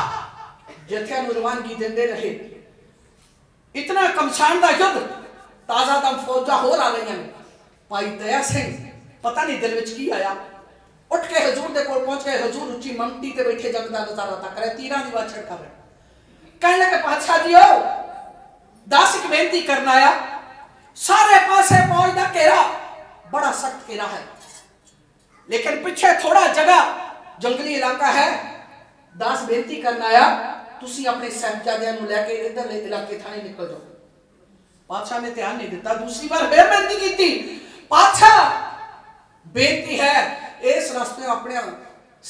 जथियां नूं रवानगी देंदे रहे। इतना कमशान दा युद्ध, ताज़ा दम फौजा होर आ रही भाई दया सिंह पता नहीं दिल विच की आया, उठ के हजूर दे कोल पहुंच गए। हजूर उच्ची मंटी ते बैठे जंग दा नज़ारा तक रहे, तीरां दी वाछड़ कर रहे। कहने लगे पातशाह जी ओ दस एक बेनती करना आया, सारे पासे फौज दा घेरा बड़ा सख्त घेरा है, लेकिन पीछे थोड़ा जगह जंगली इलाका है। दास बेनती करना आया तुसी अपने साहबजादे नु लेके इधर इलाके थाने निकल जाओ। पातशाह ने ध्यान नहीं दिता, दूसरी बार फिर बेनती की। पातशाह बेनती है इस रास्ते अपने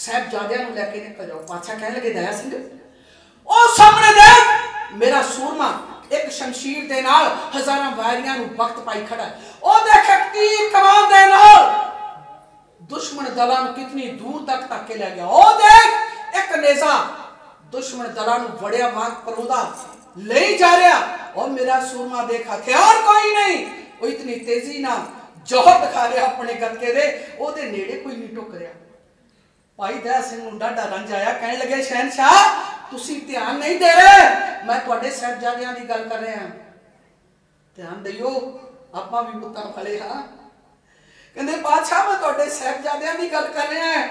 साहबजादे नु लेके निकल जाओ। पातशाह कहने लगे दया सिंह ओ सामने देख मेरा सूरमा एक शमशीर दे नाल हजारां वारियां नु वक्त पाई खड़ा है। ओ देख तीर कमान दे नाल दुश्मन दलां नु कितनी दूर तक धक्के ले गया। ओ देख एक नेजा दुश्मन दलां नु वड़िया वांग परोदा ले जा रहा। ओ मेरा सूरमा देख हथियार कोई नहीं, ओ इतनी तेजी ना जोहर दिखा रहा अपने गदके दे, ओदे नेड़े कोई नहीं टुक रहा। भाई दया सिंह नु डाढा रंज आया, कहने लगे शहनशाह तुसी ध्यान नहीं दे रहे, मैं तुहाडे साहबजादियां दी गल कर रहा हां, ध्यान दियो आपां भी मुत्तां फले हां। कहंदे पातशाह मैं तुहाडे साहबजादियां दी गल कर रहा हां।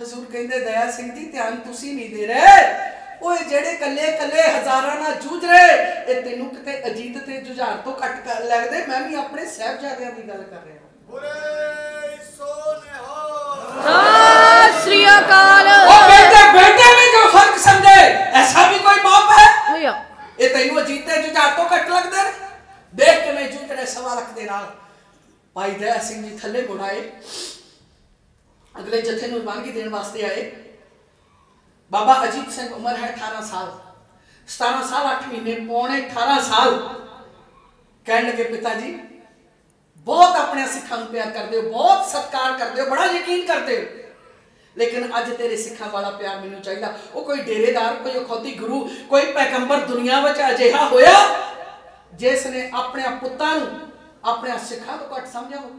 हजूर कहंदे दया सिंह जी ध्यान तुसी नहीं दे रहे, ओए जेड़े कल्ले कल्ले हजारां नाल जूझ रहे ए तैनूं किते अजीत ते जुझार तो घट लगदे, मैं भी अपने साहबजादियां दी गल कर रहा हां। बोले सोने हो सत श्री अकाल। ओ बेटे बेटे में जो फर्क समझे, ऐसा भी कोई बाप है? ये तैनू जीते जुझातों कट लगदे ने, देख के मैं जूझड़े सवा लख दे नाल। भाई दया सिंह जी थले मुड़ाए, अगले जत्थे नूं रवानगी देने वास्ते आए। बाबा अजीत सिंह उम्र है 18 साल, 17 साल 8 महीने पौने 18 साल। कहने लगे पिता जी बहुत अपने सिखां नूं प्यार करदे हो, बहुत सत्कार करदे हो, बड़ा यकीन करदे हो, लेकिन अज तेरे सिखा वाला प्यार मैनू चाहिए। वो कोई डेरेदार, कोई अखौती गुरु, कोई पैगंबर दुनिया में अजिहा होया जिसने अपने पुत्तां नूं अपने सिखा तो घट समझा हो।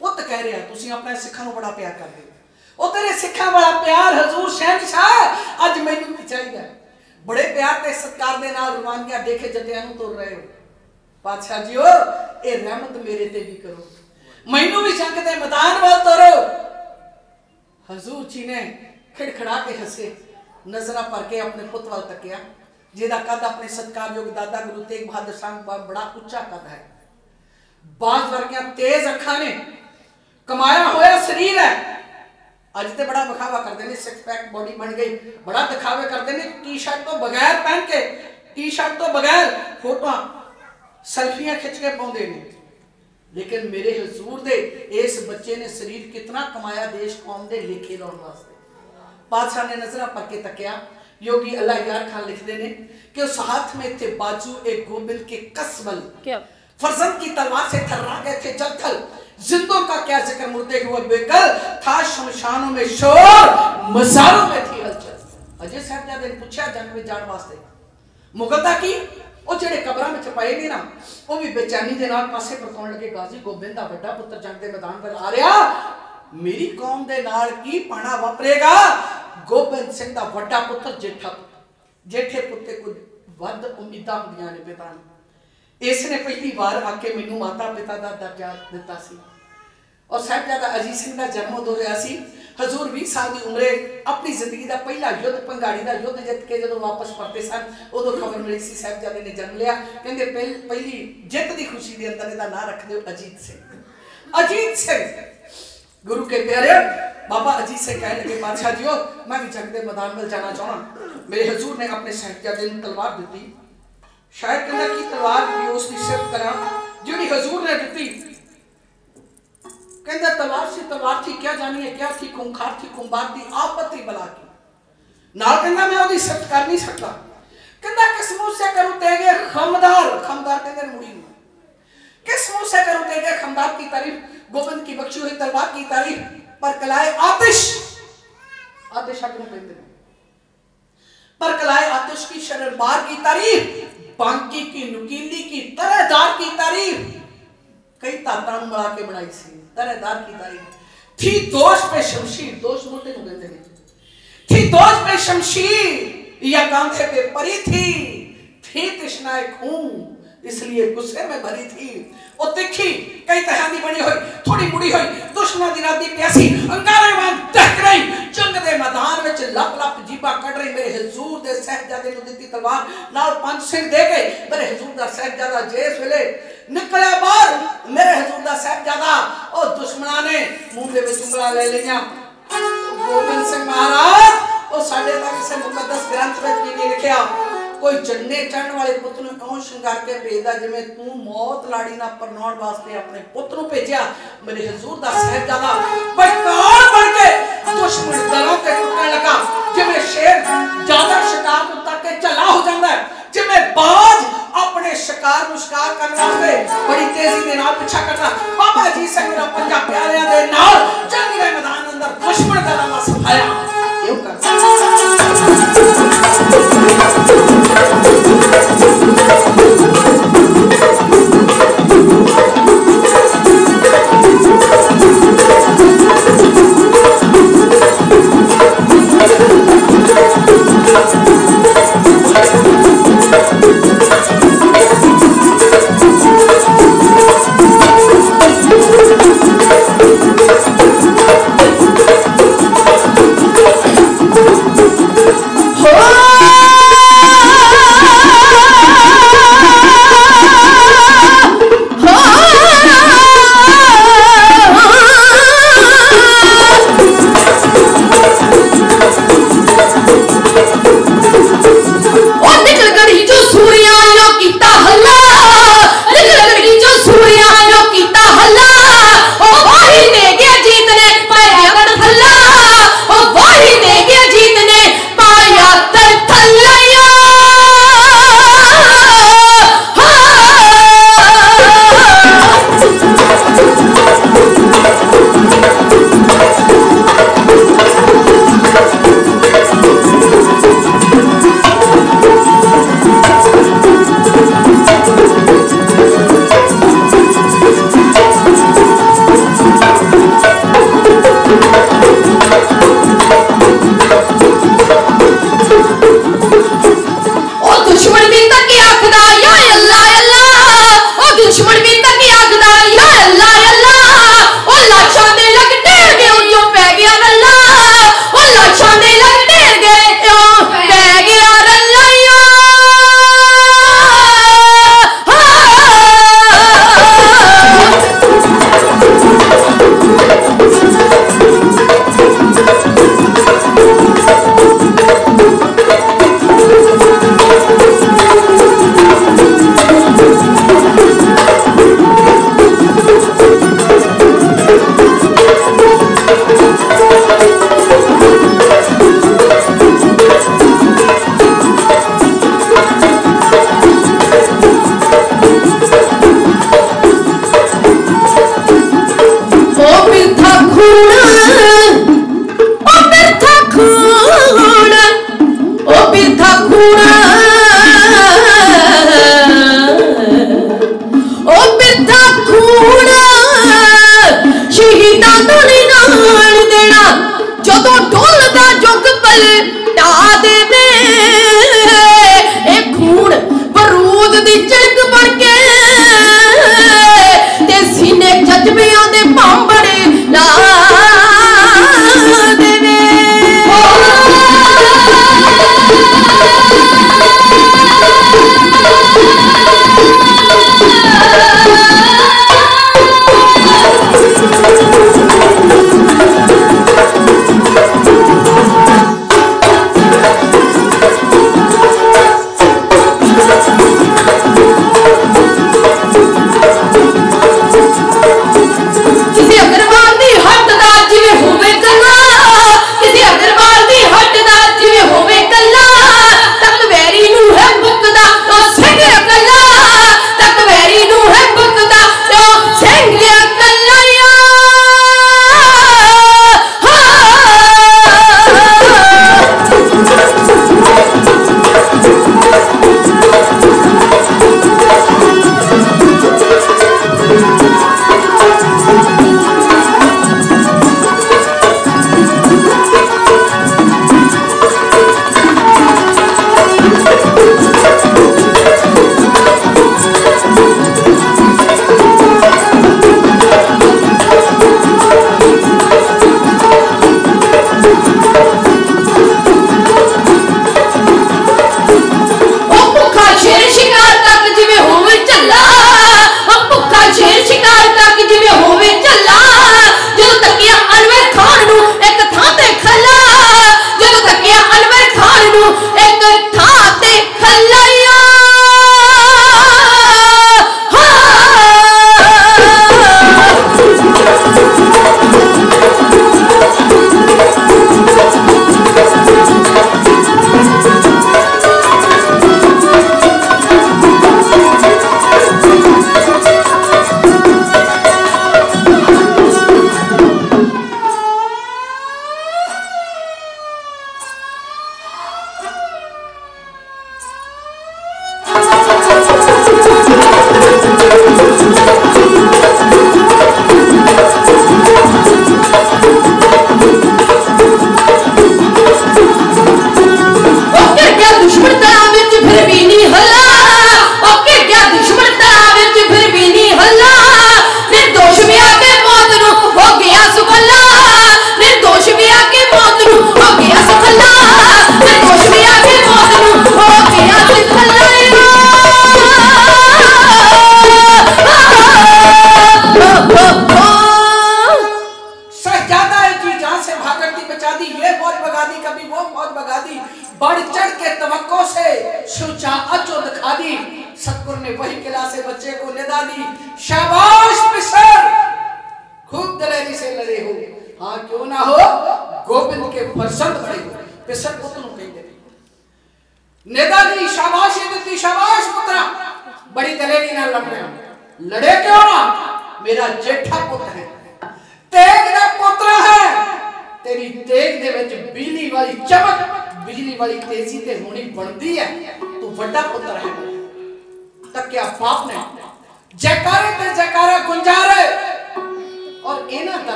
पुत कह रहा तुसीं अपने सिखा नूं बड़ा प्यार करदे हो, तेरे सिखा वाला प्यार हजूर शहनशाह अज मैनू भी चाहिए। बड़े प्यार ते सत्कार दे नाल रवानगियां देखे जत्तियां नूं तुर रहे हो। पातशाह जी ओ ये रहमत मेरे ते भी करो, मैनू भी जंग दे मैदान वाल तोरो। हजूर जी ने खिड़खड़ा के हसे, नजरा भर के अपने पुत वाल तकिया जिहदा कद अपने सत्कारयोग दादा गुरु तेग बहादुर साहब दा बड़ा उच्चा कद है। बाज वर्गियां तेज अखां ने, कमाया होया शरीर है। अज ते बड़ा दिखावा करदे ने, सिक्स पैक बॉडी बन गई, बड़ा दिखावे करदे ने। टी शर्ट तो बगैर पहन के, टी शर्ट तो बगैर फोटो सेल्फियां खिंच के पाउंदे ने, लेकिन मेरे हजूर दे इस बच्चे ने शरीर कितना कमाया देश कौम दे लेखे लाउण वास्ते। पातशाह ने नजरा पक्के तकिया, योगी अल्लाह यार खान लिखदे ने कि उस हाथ में थे बाजू एक गोबिल के कसबल, क्या फरजंद की तलवार से थर्रा गए थे जलथल। जिंदों का क्या जिक्र मुर्दे हुआ बेकल, था शमशानों में शोर मजारों में थी हलचल। अजय साहब ने पूछा जंग में जान वास्ते मुगलता की ਉਹ ਜਿਹੜੇ ਕਬਰਾਂ ਵਿੱਚ ਪਏ ਨੇ ਨਾ ਉਹ ਵੀ ਬੇਚੈਨੀ ਦੇ ਨਾਲ ਪਾਸੇ ਪਰਕੌਣ ਲੱਗੇ। ਗਾਜ਼ੀ ਗੋਬਿੰਦ ਦਾ ਵੱਡਾ ਪੁੱਤਰ ਜੰਗ ਦੇ ਮੈਦਾਨ ਵੱਲ ਆ ਰਿਹਾ, ਮੇਰੀ ਕੌਮ ਦੇ ਨਾਲ ਕੀ ਪਾਣਾ ਵਾਪਰੇਗਾ। ਗੋਬਿੰਦ ਸਿੰਘ ਦਾ ਵੱਡਾ ਪੁੱਤਰ ਜੇਠਾ, ਜੇਠੇ ਪੁੱਤੇ ਕੁਝ ਵੱਧ ਉਮੀਦਾਂ ਹੁੰਦੀਆਂ ਨੇ ਪਿਤਾ ਨੂੰ। ਇਸ ਨੇ ਪਹਿਲੀ ਵਾਰ ਆ ਕੇ ਮੈਨੂੰ ਮਾਤਾ ਪਿਤਾ ਦਾ ਦਰਜਾ ਦਿੱਤਾ ਸੀ ਔਰ ਸਾਹਿਬਜ਼ਾਦਾ ਅਜੀਤ ਸਿੰਘ ਦਾ ਜਨਮ ਹੋਇਆ ਸੀ। हजूर 20 साल की उम्रे अपनी जिंदगी का पहला युद्ध भंगाड़ी का युद्ध जित के जो वापस परते सन उदो खबर मिली सी साहबजादे ने जन्म लिया। कहते पहली जित की खुशी के अंदर इसका नाम रख दो अजीत सिंह। अजीत सिंह गुरु के प्यारे बाबा अजी से कहने लगे बादशाह जी हो मैं भी जगदे मैदान में जाना चाहना। मेरे हजूर ने अपने साहिबजादे ने तलवार दी, शायद कहना की तलवार भी उसकी सिर्फ करा जी हजूर ने दी। कहना तलवार से तलवार थी क्या जानी है, क्या थी खूंखार थी खूंबार थी आपत्ति बला की नाल। कहना मैं उसकी सिर्फ कर नहीं सकता। कहना किस मुँह से करूँ तेगे खमदार, खमदार कहते मुड़ी किस मुँह से करूँ तेगे खमदार की तारीफ, गोविंद की बख्शी हुई तलवार की तारीफ पर कलाए आतिश, आतिश आकरों पे इतने पर कलाए आतिश की शरणबार की तारीफ, बांकी की नुकीली की तरहदार की तारीफ, कई तातान मरा के बनाई सी तरहदार की तारीफ थी। दोष पे शमशीर, दोष मोटे को कहते हैं, थी दोष पे शमशीर या कांधे पे परी थी तृष्णाए खून इसलिए गुस्से में भरी थी। और देखी कई तहानी बनी हुई थोड़ी मुड़ी हुई दुश्मन दिनादी प्यासी अंगारे वांग टहक रही जंग दे मैदान विच लप लप जीबा कट रही। मेरे हजूर दे साहिबजादे नु दित्ती तलवार नाल पंज सिंह दे गए। मेरे हजूर दा साहिबजादा जिस वेले निकलिया बाहर, मेरे हजूर दा साहिबजादा ओ दुश्मना ने मुंह दे विच उंगला ले लिया। गोबिंद सिंह महाराज ओ साडे दा किसे मुकद्दस ग्रंथ विच भी नहीं लिखिया कोई जन्ने चढ़न वाले पुत नूं क्यों शंगार के भेजदा जिवें तू मौत लाड़ी ना परनाउण वास्ते अपने पुत नूं भेजिया। मेरे हजूर दा साहिबजादा बहकाल बन के दुश्मन दरों ते टुटण लगा जिवें शेर ज्यादा शिकार नूं तक के झला हो जांदा है, जिवें बाज अपने शिकार नूं शिकार करन वास्ते बड़ी तेजी दे नाल पिछा करदा। बाबा जी संगरा पंजां प्यारियां दे नाल जंग दे मैदान अंदर दुश्मन दरों दा सफाया इहो करदा।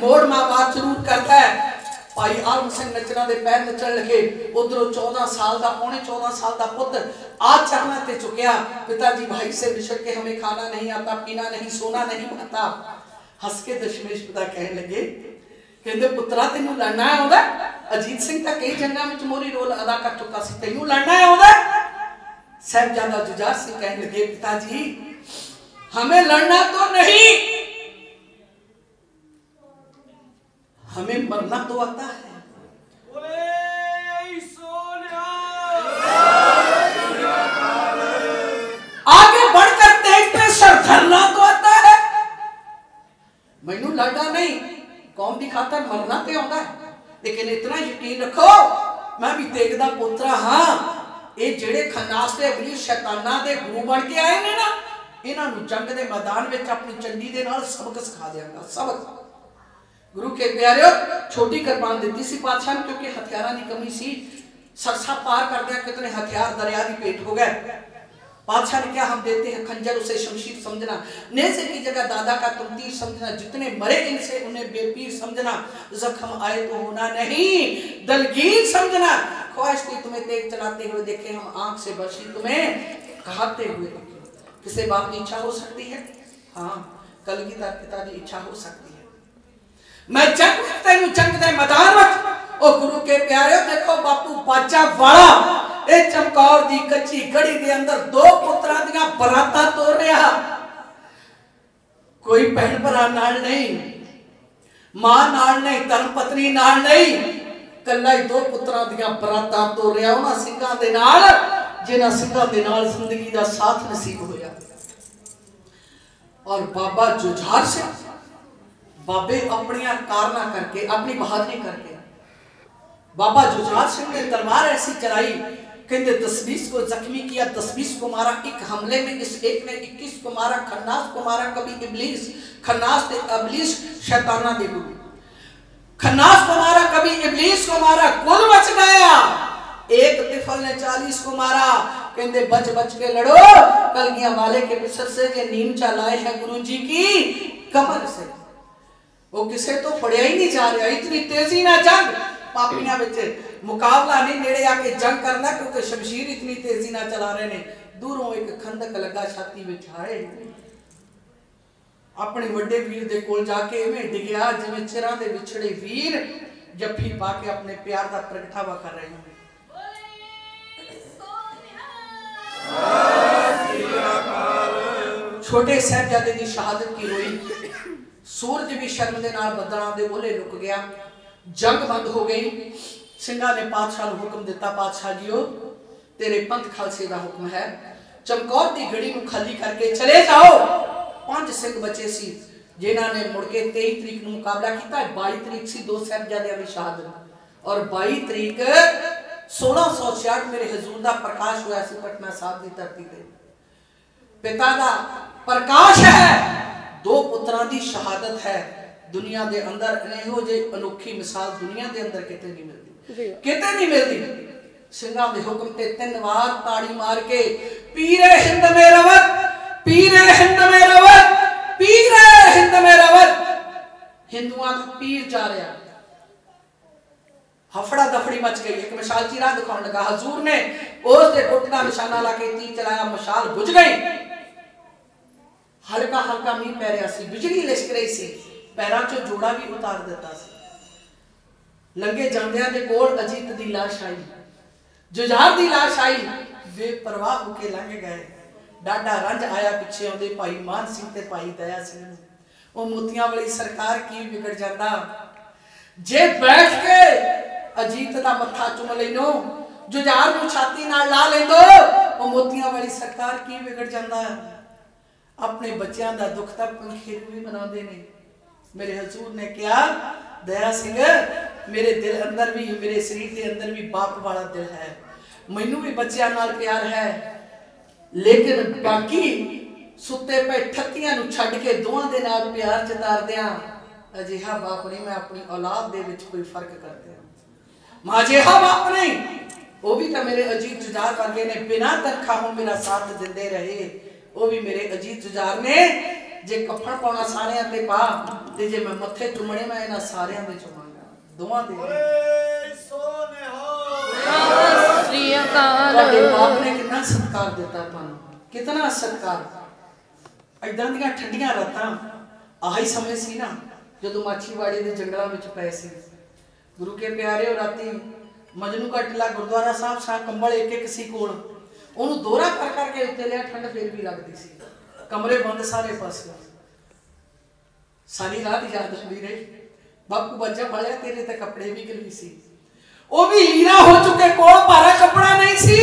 मोर मां बात जरूर करता है। भाई आलम सिंह नचना दे पैर नचन लगे, उधरों 14 साल का पौने 14 साल का पुत्र आज चाहना ते चुकिया, पिताजी भाई से बिछड़ के हमें खाना नहीं आता, पीना नहीं, सोना नहीं आता। हंस के दशमेश पिता कहने लगे, कहते पुत्रा तेन लड़ना आंदा? अजीत सिंह तां कई जंगां विच मोरी रोल अदा कर चुका सी, तैनूं लड़ना आंदा? साहिबजादा जुझार सिंह कहने लगे, पिताजी हमें लड़ना तो नहीं, हमें मरना तो आता है। आगे बढ़कर तेज पे सर धरना तो आता है, मैनू लड़ना नहीं, कौम की खातर मरना तो आता है। लेकिन इतना यकीन रखो, मैं भी तेग दा पुत्रा हां, ये जेड़े खन्नास ते इबलीस शैताना दे गुरु बन के आए ने ना, इन्हों जंग के मैदान में अपनी चंडी के नाल सबक सिखा देंगे। सबक गुरु के प्यारे छोटी कुर्बान दी सी पातशाह, क्योंकि हथियार की कमी सी। सरसा पार कर दिया कितने हथियार दरिया की पेट हो गए। पातशाह ने क्या हम देते हैं खंजर, उसे शमशीर समझना, नेज़े की जगह दादा का तुम तीर समझना, जितने मरे इनसे उन्हें बेपीर समझना, जख्म आए तो होना नहीं दलगीर समझना। ख्वाहिश की तुम्हें तेज चलाते हुए देखे हम आंख से बशी तुम्हें कहते हुए। किसी बाप की इच्छा हो सकती है? हाँ, कलगीधर पिता की इच्छा हो सकती है। मैं जंग तेन जंग दे मैदान विच ओ गुरु के प्यारे देखो बापू बाजा वाला ए चमकौर दी कच्ची गड़ी दे अंदर दो पुत्रां दीयां बरातां तोड़ रहा, कोई भैण भरा नाल नहीं, मां नाल नहीं, धर्म पत्नी नाल नहीं, कल्ला ही दो पुत्रां दीयां बरातां तोड़ रहा, उन्हां सिंघां दे नाल जिन्हां सिंघां दे नाल जिंदगी दा साथ नसीब होया। और बाबा जुझार सिंह बाबे अपनी कारना करके, अपनी बहादुरी करके, बाबा जुझार सिंह ने तलवार ऐसी चलाई, कहते 10-20 को जख्मी किया, 10-20 को मारा एक हमले में, इस एक ने 21 को मारा, खन्नास को मारा, कभी इबलीस खन्नास ते इबलीस शैताना दे गुरु खन्नास को मारा, कभी इबलीस को मारा, कुल बच गया। एक तिफल ने 40 को मारा, कहते बच बच के लड़ो, कलगियां वाले के मिसर से ये नीम चलाए है गुरु जी की कमर से, वो किसे तो पढ़िया ही नहीं जा रहा, इतनी तेजी ना जंग पापियां विच मुकाबला नहीं, नेड़े आके जंग करना, क्योंकि शमशीर इतनी तेजी ना चला रहे ने। दूरों एक खंदक लगा छाती विच, हाए अपने वड्डे वीर दे कोल जाके इवें डिगिया जिवें चिरां दे विछड़े वीर जफ्फी पा के अपने प्यार दा प्रगटावा कर रहे होण। छोटे साहबजादे दी शहादत की रोई, सूरज भी शर्म दे नाल बदलां दे ओले लुक गया, जंग बंद हो गई। सिंघा ने पातशाह नूं हुक्म दिता, पातशाह जीओ तेरे पंथ खालसे दा हुक्म है, चमकौर दी गड़ी नूं खाली करके चले जाओ। 5 सिंघ बचे सी जिन्हां ने मुड़ के 23 तरीक नूं मुकाबला कीता, 22 तरीक सी 2 साहिबजादियां दी शहादत, और 22 तरीक 1666 मेरे हजूर दा प्रकाश होया सी पटना साहिब दी धरती ते। पिता दा प्रकाश है, दो पुत्रां दी शहादत है, दुनिया दे अंदर इहो जे अनोखी मिसाल दुनिया दे अंदर किते नहीं मिलदी, किते नहीं मिलदी। सिंघां दे हुक्म ते 3 वार ताड़ी मार के पीरे हिंद में रवत, पीरे हिंद में रवत, पीरे हिंद में रवत। हिंदुआं दा पीर जा रहा, हफड़ा दफड़ी मच गई। एक मिसाल जी राह दिखाउण लगा, हजूर ने उस दे गुट दा निशाना ला के तीर चलाया, मशाल बुझ गई। हल्का हल्का मींह पै रहा सी, बिजली लिशक रही सी, पैरां चों जोड़ा भी उतार दिता सी। लंघे जांदियां दे कोल अजीत दी लाश आई, जुझार दी लाश आई, बेपरवाह होके लंघ गए। डाडा रंज आया पिछे आउंदे भाई मान सिंह ते भाई दया सिंह, वो मोतियां वाली सरकार की विगड़ जांदा जे बैठ के अजीत दा मत्था चुम लैनो, जुझार नूं छाती नाल ला लैंदो, वो मोतियां वाली सरकार की विगड़ जांदा। अपने बच्चों का दुख तो पंखेरू भी मनाते हैं। मेरे हजूर ने कहा, दया सिंह मेरे दिल अंदर भी, मेरे शरीर के अंदर भी बाप वाला दिल है, मैनू भी बच्चों नाल प्यार है, लेकिन बाकी सुते पे ठत्तियां नूं छड्ड के दोहां दे नाल प्यार जतारदे हां। अजिहा बाप नहीं मैं अपनी औलाद दे विच कोई फर्क करदे मां, अजिहा बाप नहीं, वो भी तो मेरे अजीत जुझार वर्गे ने बिना तनखाहों मेरा साथ दिंदे रहे, वो भी मेरे अजीत जुझार ने जे कफन पाना सारे ते पा ते जे मैं मथे चुमने मैं इना सारे ते चुमांगा दोवां दे सोने हो श्री अकाल। ते बाप ने कितना सत्कार देता है पानो, कितना सत्कार। इदां दियां ठंडियां रातां आही समय सी ना जदों माछीवाड़ी दे जंगलां विच पए सी। गुरु के प्यारे और राती मजनू का टिला गुरुद्वारा साहब सा कंबल एक एक सी कोल ओनू दोहरा कर करके उत्ते लिया, ठंड फिर भी लगती सी। कमरे बंद सारे पासे, सारी रात याद आती रही बापू बच्चा बालिया तेरे ते कपड़े भी गिली सी, ओ भी हीरा हो चुके कोल पारा कपड़ा नहीं सी।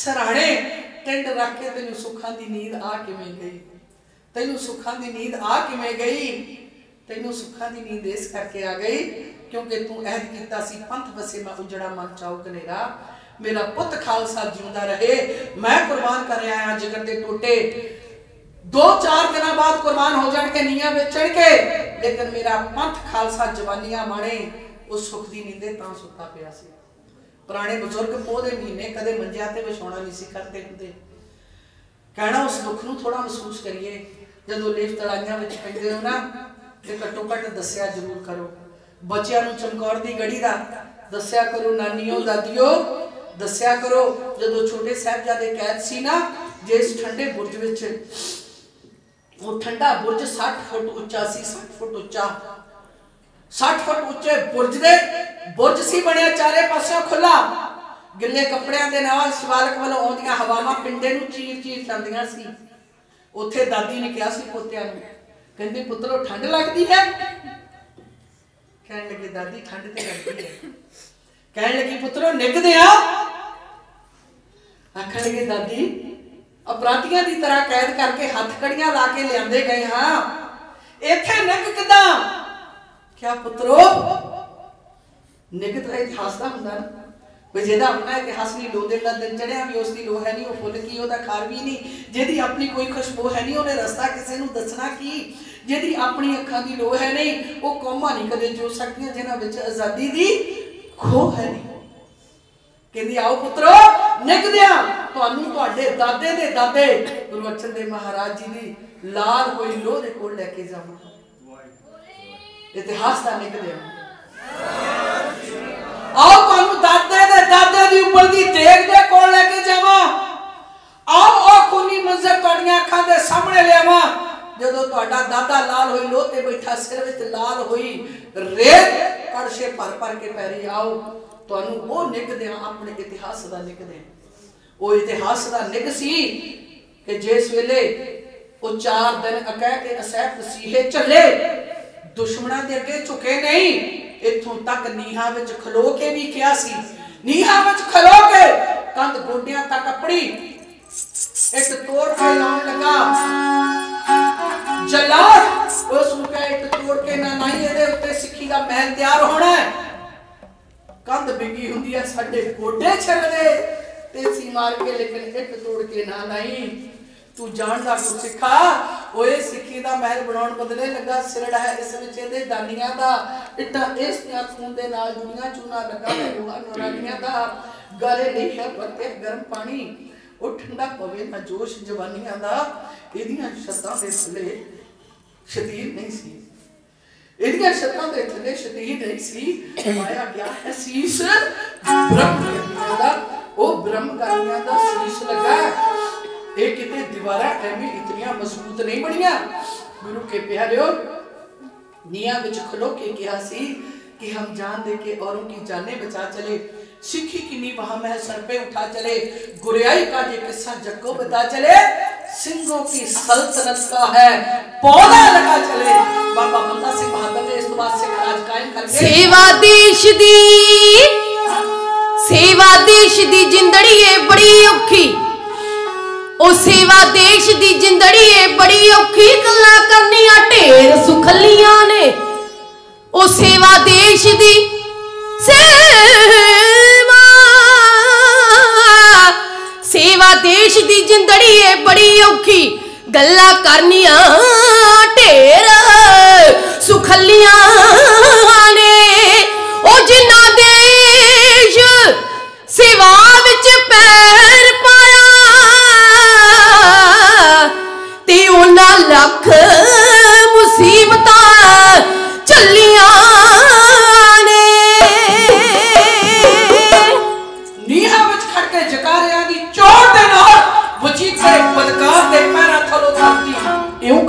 सराणे टेंड रख के तेनू सुखां दी नींद आ किवें गई, तेनू सुखां दी नींद आ किवें गई। तेनू सुखां दी नींद इस करके आ गई क्योंकि तू ऐहद कीता सी पंथ वसे मैं उजड़ा मन चाऊ कनेरा, मेरा पुत खालसा जिंदा रहे मैं कुर्बान कर आया जिगर दे टोटे। दो चार दिन बाद कुर्बान हो जाण के नीया विच चढ़ के, लेकिन मेरा पंथ खालसा जवानियां माणे उस सुख दी नींदे तां सुता पिया सी। पुराने बुजुर्ग पोह दे महीने कदे मंजिया ते विछाउणा नहीं सी करदे हुंदे। कहना उस दुख नूं थोड़ा महसूस करिए, जदों लेफ तड़ाइयां विच पैंदे हो ना ते घट्टो घट दस्सिया जरूर करो बच्चियां नूं। चमकौर दी गड़ी दा दस्सिया करो नानियो दादियो, दस्या करो जो छोटे साहबजादे कैद सी ना जिस ठंडे बुर्ज विच। वो ठंडा बुर्ज 60 फुट उच्चा सी, 60 फुट उच्चा, 60 फुट उच्चे बुर्ज दे बुर्ज सी बने चारे पासों खुला। गिले कपड़ियां दे नाल शिवालक वल्लों आउंदियां हवावां पिंडे नूं चीर चीर लंदियां सी। उत्थे दादी ने कहा सी पोतियां नूं, कहंदी पुत्रो ठंड लगदी है। कहण लगे दादी ठंड ते लगदी है। कहण लगी पुत्रो निकदे आ। आखण लगे दादी अपराधियां दी तरह कैद करके हथ कड़ियां ला के लियांदे गए हां, इत्थे निक किदां? क्या पुत्रो निकदा इतिहास दा हुंदा वे जेदा अपना इतिहास नहीं लोदे दा दिन चढ़िया भी उसकी लोह है नहीं, वो फुल की ओदा खार भी नहीं, जेदी अपनी कोई खुशबू है नहीं उन्हें रस्ता किसी नूं दसना की, जेदी अपनी अखां दी लोह है नहीं वो कौमां नहीं कदे जो सकदियां जिन्हां विच आजादी दी खो है नहीं। कहंदी आओ पुत्रो निकदियां तुहानू तुहाडे दादे दे दादे गुरु अर्जन देव महाराज जी दी लाल कोई लोह दे कोल लेके जावां। इतिहास दा निकदियां आओ तुहानू दादे दे दादे दी उपर दी देख दे कोल लेके जावां। आओ ओ खूनी मंजर तुहाडीआं अखां दे सामने लियावां जदों तुहाडा दादा लाल होई लोह ते बैठा, सिर विच लाल होई रेत कड़शे भर भर के पैरी। आओ तुहानू वो निक दे अपने इतिहास दा निक दे। वो इतिहास दा निक सी कि जिस वेले वो 4 दिन अकह ते असह फसीहे चले, दुश्मना दे अगे झुके नहीं, इथों तक नीहां विच खलो के भी किया सी, नीहां विच खलो के कंध गोडियां तक अपनी इट तोड़ के लाउण लगा। जलाल उस उका इट तोड़ के ना नहीं एदे उत्ते सिक्खी दा महल तैयार होना है। कंध बिगी हुंदी है साडे गोडे छिलदे तेसी मार के, लेकिन इट तोड़ के ना नहीं। तू जानदा तू सिखा ओए सिक्खी दा महल बनाउण बदले लगा सिरड़ा है इस विच एदे दानियां दा इटा इस ते खून दे नाल जुड़ियां चूना लगा है लोहा नोरानियां दा गले नहीं है पत्ते गर्म पानी ओ ठंडा पवे ना जोश जवानियां दा। एदियां छत्तां दे थल्ले शतीर नहीं सी, एदियां छत्तां दे थल्ले शतीर नहीं सी। आया गया है शीश ब्रह्म दा, ओ ब्रह्म कालिया दा शीश लगा। ये कितने दीवारा एवी इतनी मजबूत नहीं बनिया। गुरु के प्यारियो निया विच खलो के कहा सी कि हम जान दे के औरों की जाने बचा चले, सिखी की नी वहां मह सर पे उठा चले, गुरियाई का ये किस्सा जग को बता चले, सिंघों की सल्तनत का है पौधा लगा चले। बाबा बंदा सिंह बहादुर ने इस बात से राज कायम करके सेवा देश दी, सेवा देश दी जिंदड़ी है बड़ी औखी, ओ सेवा देश दी जिंदड़ी है बड़ी औखी, गल्लां करनियां ढेर सुखलियां ने, ओ सेवा देश दी सेवा, सेवा देश दी जिंदड़ी है बड़ी औखी, गल्लां करनियां ढेर सुखलियां ने, ओ जिन्ना दे सेवा विच पैर पाया ते उन्हां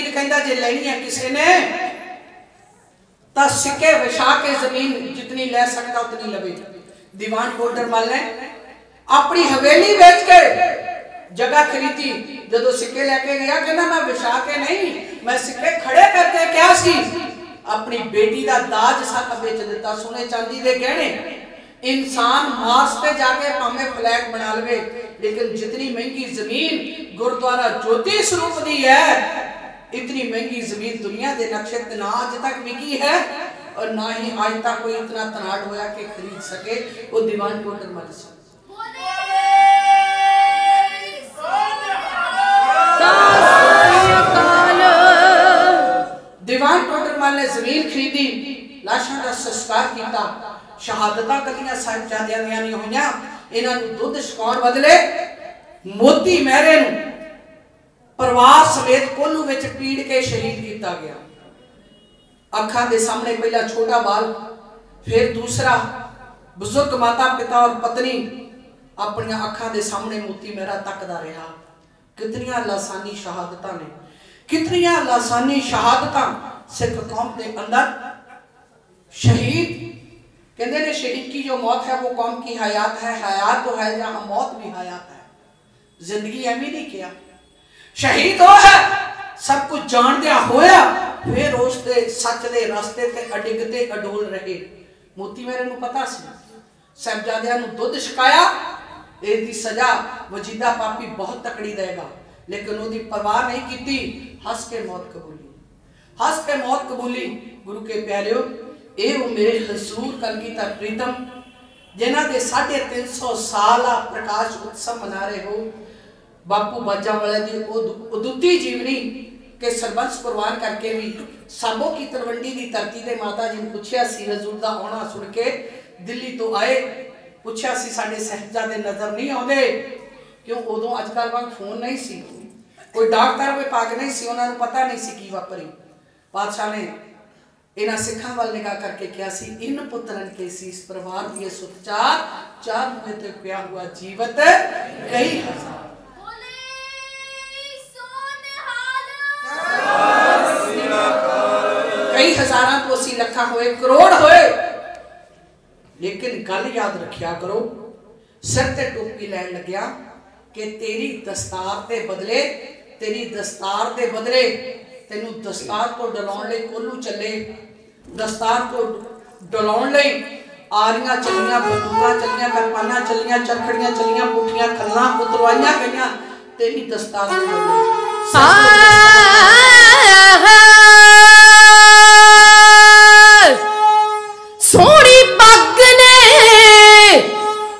मीर कहता जे लेनी है किसी ने तो सिक्के विछा के जमीन जितनी ले सकता उतनी लवे। दीवान बोर्डर माल ने अपनी हवेली बेच के जगह खरीदी, जो सिक्के लेके गया कहना मैं विछा के नहीं मैं सिक्के खड़े करके क्या सी अपनी बेटी का दाज साथ बेच दिता, सोने चांदी के गहने। इंसान मार्स पे जाके भावे फ्लैट बना लवे लेकिन जितनी महंगी जमीन गुरुद्वारा ज्योति स्वरूप दी है इतनी महंगी जमीन दुनिया के नक्शे ना अज तक बिकी है और ना ही अज तक कोई इतना तनाट होया कि खरीद सके। वो दीवान टोटल मर सके। दीवान टोटल माल ने जमीन खरीदी, लाशा का संस्कार किया, शहादत कलियां साहिबजादियां नहीं हुई, इन्होंने दुध छकाउण बदले मोती महरे परिवार समेत कोल्हू विच पीड़ के शहीद किया गया। अखां दे सामने पहला छोटा बाल फिर दूसरा, बुजुर्ग माता पिता और पत्नी अपनी अखां दे सामने मोती महरा तकदा रहा। कितनियां लासानी शहादतां ने, कितनियां लासानी शहादतां सिख कौम के अंदर। शहीद कहते हैं शहीद की जो मौत है वो कौम की हयात है, हयात तो है जहाँ मौत भी हयात है। जिंदगी एम ही नहीं किया, शहीद वो है सब कुछ जानदिया होया फिर उसके सच के रास्ते ते अडिगते अडोल रहे। मोती मेरे नूं पता सी साहबजादियां नूं दुध छकाया, इसकी सजा वजीदा पापी बहुत तकड़ी देगा लेकिन उसकी परवाह नहीं की, हंस के मौत कबूली, हंस के मौत कबूली। गुरु के प्यारिओ ए वो मेरे हजूर कलगीधर प्रीतम जिन्हां दे 350 साल प्रकाश उत्सव मना रहे हो। बापू बाजा वाले दी उदुती जीवनी के सरबंस कुर्बान करके भी साबो की तरवंडी की धरती के माता जी ने पूछा सी हजूर का आना सुन के, दिल्ली तो आए पूछा सी साडे साहिबजादे नजर नहीं आते क्यों, उदों अजकल वांग फोन नहीं सी, कोई डॉक्टर कोई पाग नहीं सी, उन्होंने पता नहीं सी की वापरी। बादशाह ने इन्ह सिखा वाल निगाह करके क्या सी इन पुत्रन के शीस परिवार दिए सुतचार, चार मुहे ते क्या हुआ जीवत कई हजार। कई हजारां तो असी लखा होए करोड़ होए लेकिन गल याद रखिया करो, सिर ते टोपी लैन लग्या कि तेरी दस्तार दे बदले, तेरी दस्तार दे बदले तेनू दस्तार तो डलाने कोलू चले, दस्तार तो डलाने आरियां चलियां, बंदूकां चलियां, करपाना चलियां, चरखड़ियां चलियां, पुठियां खल्लां उतरवाइयां गईयां तेरी दस्तार तो डलाने। सोहणी पग ने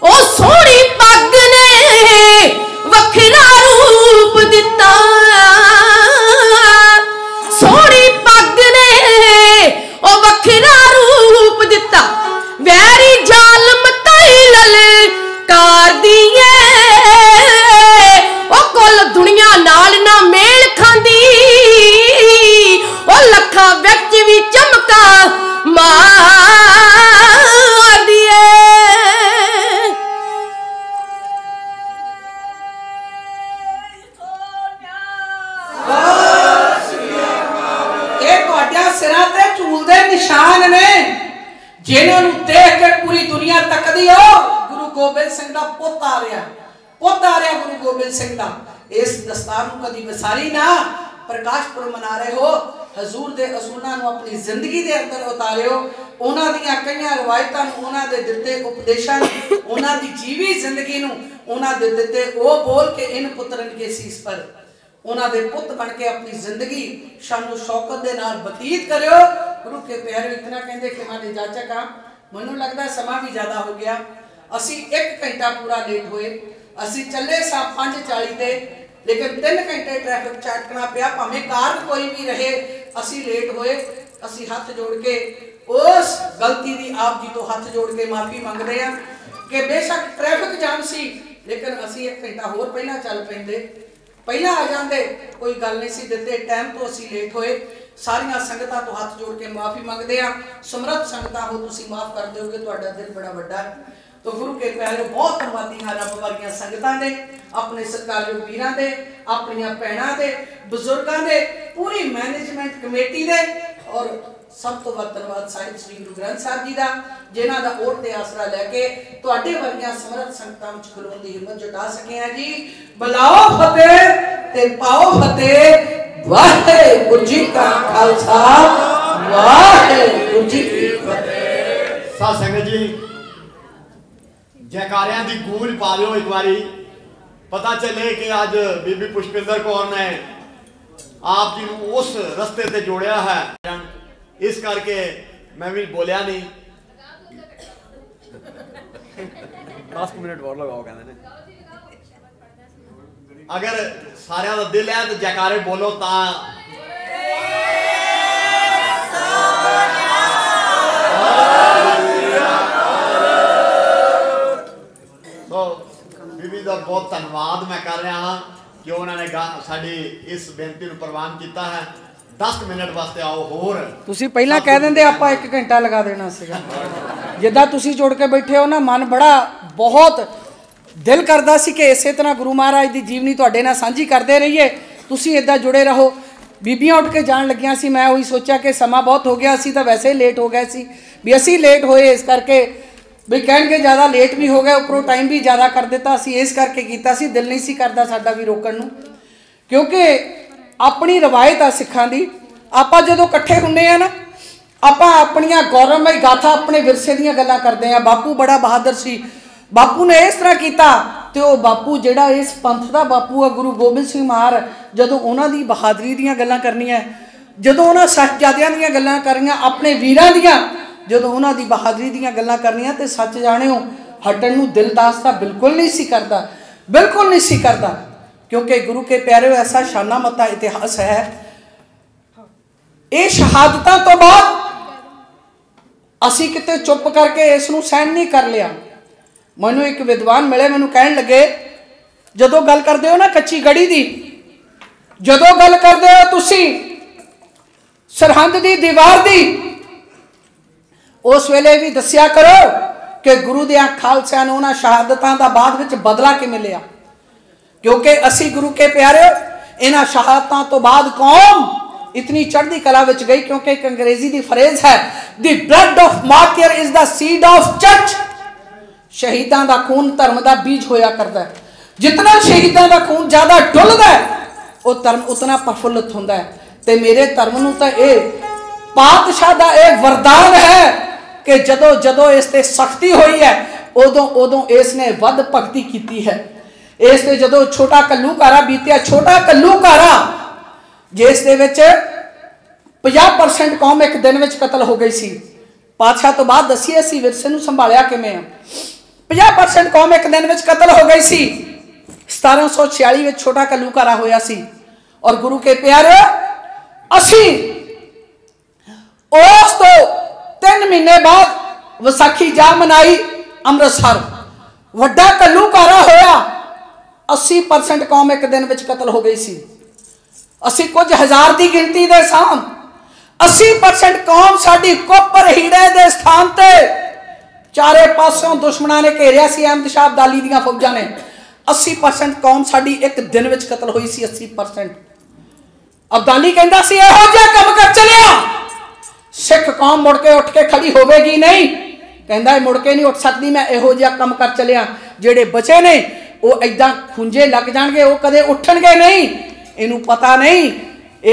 ओ सोहणी पग ने वखरा रूप दिता, सोहणी पग ने ओ वखरा रूप दिता, वैरी जालम ताई ललकार दिए ओ कुल दुनिया नाल ना मेल खांदी ओ लखा विच भी चमका मार दिए। निशान ने जिन्होंने देख के पूरी दुनिया तकदी हो गुरु गोबिंद सिंह दा पोता रहा, पोता रहा गुरु गोबिंद सिंह दा। इस दस्तार नूं कदी विसारी ना, प्रकाश पुरब मना रहे हो, हजूर दे असूलां नूं अपनी जिंदगी दे अंदर उतारियो, उन्हां दियां कईयां रवायतां नूं, उन्हां दे दित्ते उपदेशां नूं, उन्हां दी जीवी जिंदगी नूं, उन्हां दे दित्ते ओ बोल के इन पुत्रन के शीस पर उन्हां दे पुत बन के अपनी जिंदगी शानो शौकत दे नाल बतीत करियो। गुरु के प्यारे इतना कहते कि हमारे जाचा का मैनू लगता समा भी ज़्यादा हो गया, असी एक घंटा पूरा लेट होए, असी चले सा 5:40 दे लेकिन 3 घंटे ट्रैफिक चाटना पिया, भावें कार कोई भी रहे असी लेट होए। असी हाथ जोड़ के उस गलती की आप जी तो हाथ जोड़ के माफ़ी मंगते हैं कि बेशक ट्रैफिक जाम सी लेकिन असी 1 घंटा होर पहला चल पेंदे, पहला आ जाते कोई गल नहीं सी, दिते टाइम तो असी लेट होए। सारिया संगतां तो हाथ जोड़ के माफ़ी मंगते हैं, समरत संगतां हो तुसीं माफ़ कर दोगे, तुहाडा दिल बड़ा वड्डा। तो गुरु के प्यारे बहुत धन्यवादियां रब वर्गियां संगतां दे, अपने सतकारयोग वीरां दे, अपनियां भैणां दे, बजुर्गां दे, पूरी मैनेजमेंट कमेटी दे और सब तो वध धन्यवाद साहिब श्री गुरु ग्रंथ साहिब जी दा, जिन्हां दा ओर ते आसरा लैके तुहाडे वर्गियां समर्थ संगतां विच खलोण दी हिम्मत जुटा सके हां जी। बुलाओ फतेह ते पाओ फतेह। वाहेगुरु जी का खालसा, वाहेगुरु जी की फतेह। साध संगत जी, जयकारियां दी गूंज पा लो एक बारी, पता चले कि आज बीबी पुष्पिंदर कौर ने आप जी को उस रस्ते से जोड़िया है, इस करके मैं भी बोलिया नहीं। 10 मिनट और लगाओ कहते, अगर सारे का दिल है तो जयकारे बोलो ता। तो बीबी का बहुत धन्यवाद मैं कर रहा हाँ कि उन्होंने साड़ी इस बेनती प्रवान किया है। 10 मिनट वास्ते आओ होर तुसी पहला कह देंगे आप 1 घंटा लगा देना सीगा। जिदा तुसी जोड़ के बैठे हो ना, मन बड़ा बहुत दिल करता सी कि इस तरह गुरु महाराज की जीवनी तुहाडे नाल सांझी करते रहिए, तुसीं इदां जुड़े रहो। बीबियां उठ के जान लगियां सी, मैं वही सोचा कि समा बहुत हो गया, असीं तां वैसे ही लेट हो गए सी, भी असीं लेट होए इस करके भी कहणगे ज़्यादा लेट भी हो गया, उपरों टाइम भी ज़्यादा कर दिता, असीं इस करके कीता सी, दिल नहीं सी करदा साडा भी रोकण नूं, क्योंकि अपनी रवायत आ सिखां दी। आपां जदों इकट्ठे हुंदे आ ना, आपां अपणियां गौरवमई गाथा अपने विरसे दीयां गल्लां करदे आ। बापू बड़ा बहादुर सी, बापू ने इस तरह किया, तो वह बापू जोड़ा इस पंथ का बापू आ गुरु गोबिंद सिंह महार, जदों उन्होंने बहादुरी दियाँ गल्लां करनियां, जदों उन्होंने साहिबजादियां दियां गल्लां करनियां, अपने वीरां दियां जदों उन्होंने बहादुरी दियां गल्लां करनियां, तो सच जाणिओ हटण नूं दिल दासता बिल्कुल नहीं सी करदा, बिल्कुल नहीं सी करदा, क्योंकि गुरु के प्यारे ऐसा शाना मता इतिहास है। ये शहादतां तो बाद असीं किते चुप करके इस नूं सहन नहीं कर लिया। मैनू एक विद्वान मिले, मैनू कहन लगे, जदों गल करते हो ना कच्ची गड़ी दी, जदों गल करते हो तुसी सरहद दी दीवार दी, उस वेले भी दस्या करो कि गुरु दियां खालसियां नूं उन्हां शहादतां दा बाद विच बदला किवें लिया, क्योंकि असी गुरु के प्यारे इन्हां शहादतां तो बाद कौम इतनी चढ़दी कला विच गई, क्योंकि एक अंग्रेजी दी फ्रेज है, the blood of martyr is the seed of church. शहीदां दा खून धर्म दा बीज होया करदा है, जितना शहीदां दा खून ज़्यादा डुलदा है वो धर्म उतना प्रफुल्लित हुंदा है। ते मेरे धर्म नूं तां इह पातशाह दा इह वरदान है कि जदों जदों इस ते सख्ती होई है, उदों उदों इसने वध भगती कीती है। इस ते जदों छोटा कल्लूकारा बीतिया, छोटा कल्लूकारा जिस दे विच 50% कौम एक दिन विच कतल हो गई सी। पातशाह तो बाद दसी असीं विरसे नूं संभालिया किवें आ। 50% कौम एक दिन में कतल हो गई सी। 1746 में छोटा कलूकारा होया सी और गुरु के प्यारे असी उस तो 3 महीने बाद विसाखी जा मनाई अमृतसर। वड्डा कलूकारा होया, 80% कौम एक दिन में कतल हो गई सी। असी कुछ हज़ार की गिनती के साथ 80% कौम साड़ी कोपर हीड़े के स्थान पर चारे पासों दुश्मनों ने घेरिया सी। अहमद शाह अब्दाली दीयां फौजां ने 80% कौम साड़ी एक दिन में कतल हुई सी। 80% अब्दाली कहता सी इहो जिहा कम कर चलिया सिख कौम मुड़ के उठ के खड़ी होवेगी नहीं। कहता मुड़ के नहीं उठ सकती, मैं इहो जिहा कम कर चलिया, जिहड़े बचे ने वो इदां खुंजे लग जाणगे, वो कदे उठणगे नहीं। इहनूं पता नहीं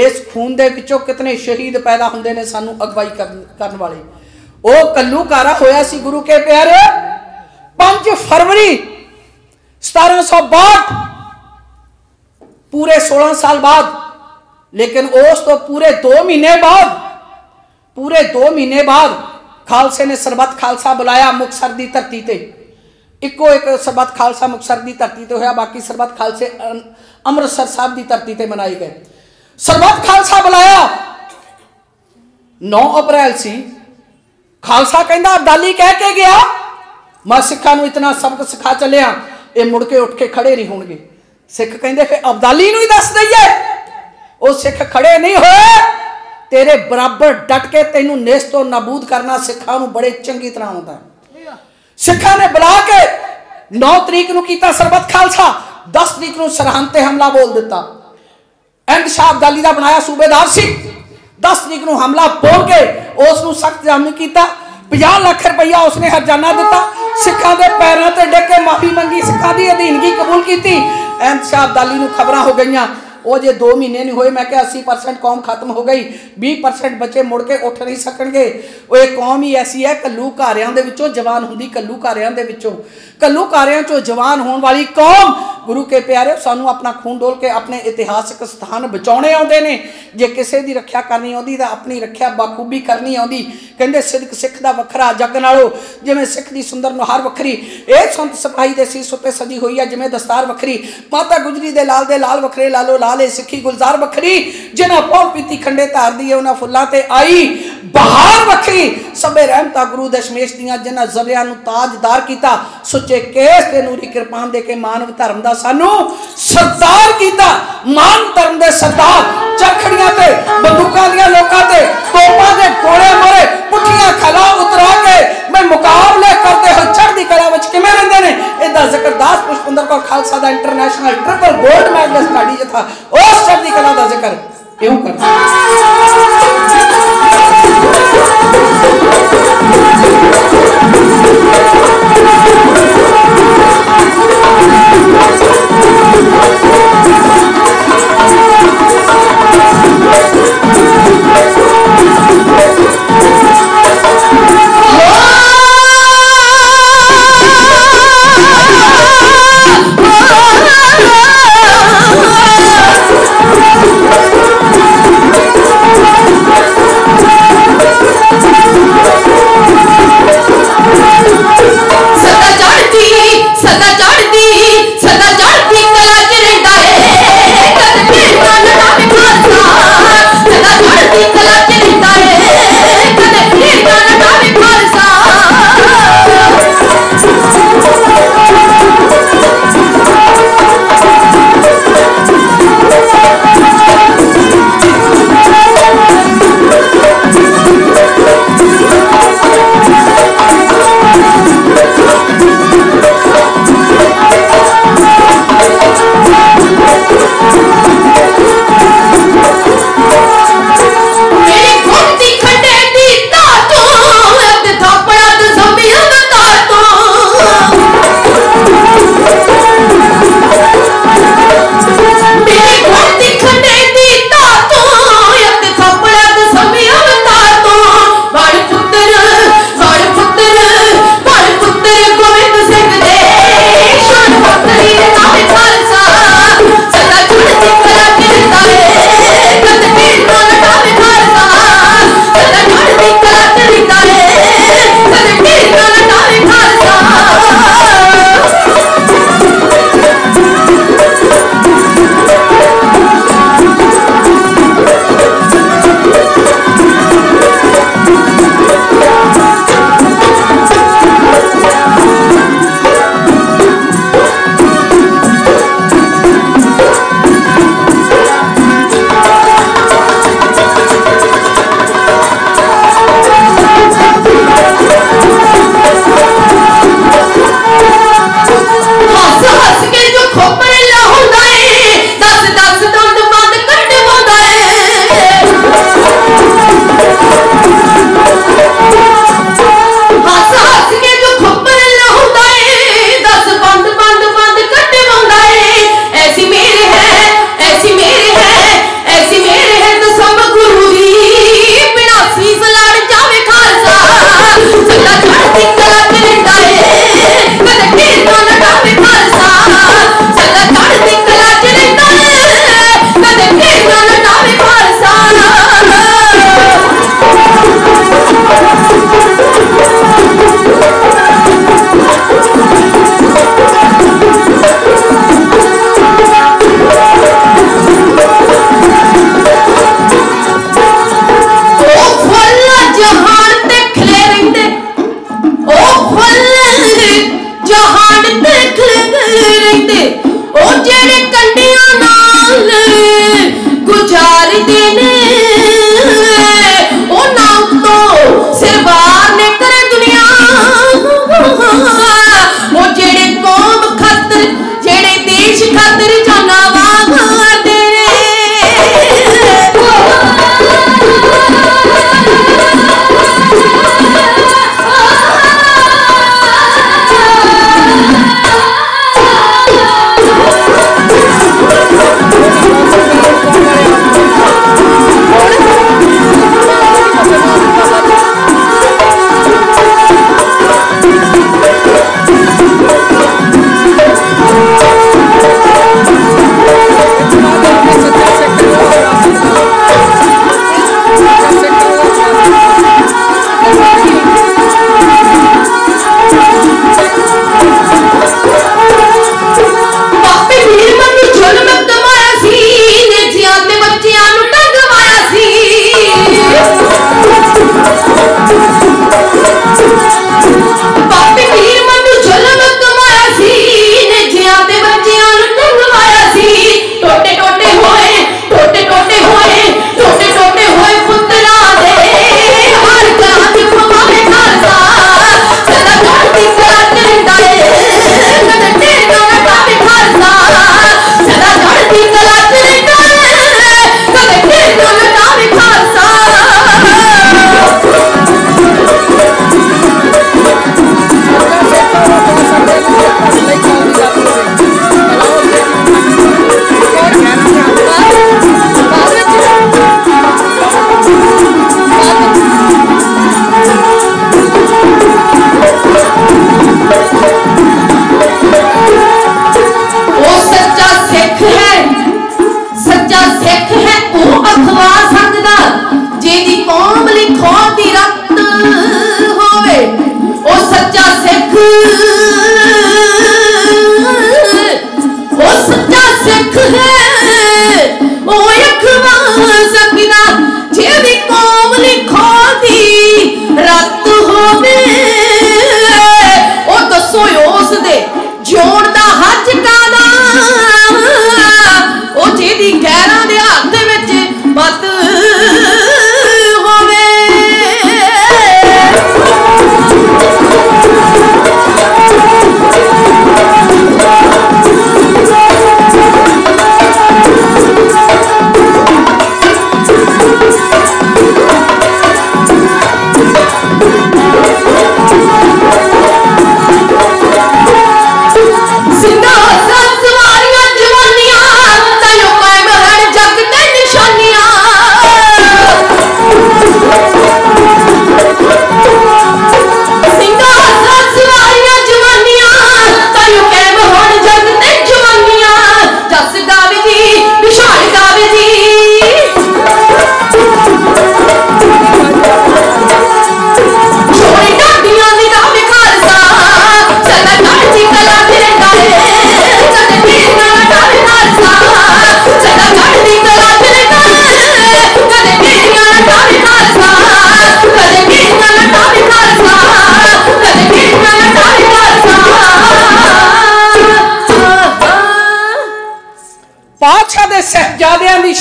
इस खून दे विचों कितने शहीद पैदा हुंदे ने सानू अगवाई करन वाले। वह कलूकारा होया सी गुरु के प्यारे 5 फरवरी 1762, पूरे 16 साल बाद। लेकिन उस तो पूरे 2 महीने बाद खालसे ने सरबत खालसा बुलाया मुक्तसर की धरती ते। इको एक सरबत खालसा मुक्तसर की धरती ते होया, बाकी सरबत खालसे अमृतसर साहब की धरती ते मनाए गए। सरबत खालसा बुलाया 9 अप्रैल सी। खालसा कहता अब्दाली कह के गया मैं सिखा नूं इतना सबक सिखा चलिया, ये मुड़ के उठ के खड़े नहीं होणगे। सिख कहते फिर अब्दाली नूं ही दस दईए। वो सिख खड़े नहीं होए, तेरे बराबर डट के तेनों नेस्तो नाबूद करना सिखा नूं बड़े चंगी तरह आउंदा। सिखा ने बुला के 9 तरीक नू कीता सरबत खालसा, 10 तरीक नू सरहंते हमला बोल दिता। एंड शाह अब्दाली दा बनाया सूबेदार सिंह 10 तरीक नू हमला बोल के उस नू सख्त जामनी कीता। 50 लाख रुपया उसने हरजाना दिता। सिखा दे पैरों ते डिग के माफी मंगी, सिखा दी अधीनगी कबूल कीती। एंड शाह अब्दाली नू खबरां हो गईयां, वो जो 2 महीने नहीं हुए मैं क्या 80% कौम खत्म हो गई, 20% बचे मुड़ के उठ नहीं सकणगे। वो कौम ही ऐसी है कल्लू घारियां दे विचों जवान हुंदी, कल्लू घारियां चों जवान होने वाली कौम। गुरु के प्यारे सानू अपना खून डोल के अपने इतिहासक स्थान बचाने आउंदे ने। जे किसी की रक्षा करनी आउंदी तां अपनी रक्षा बाखूबी करनी आउंदी। कहिंदे सिदक सिख दा वखरा जग नालों, जिवें सिख दी सुंदर नहार वखरी। इह संत सिपाही दे सीस उत्ते सजी होई है जिवें दस्तार वखरी। माता गुजरी दे लाल वखरे, लालो लाल ए सिक्खी गुलजार वखरी। जिन्हां पौल पीती खंडे धारदी उन्हां फुल्लां ते आई बहार वखरी। सबे रहमता गुरु दशमेश दियां जिन्हां ज़रियां नूं ताजदार कीता। सुच्चे केस ते नूरी किरपान दे के मानव धर्म दा सानू सरदार कीता। मान धर्म दे सरदार चरखड़ियां ते बंदूकां दियां लोकां ते तोपां दे गोले मारे। पुठियां खला उतरा के मैं मुकाबले करते हो चढ़दी कला विच किवें रहिंदे ने। इहदा जिक्र दास पुष्पिंदर कौर खालसा दा इंटरनेशनल ट्रिपल गोल्ड मेडलिस्ट धाड़ी जथा उस चढ़दी कला दा जिक्र क्यों करते?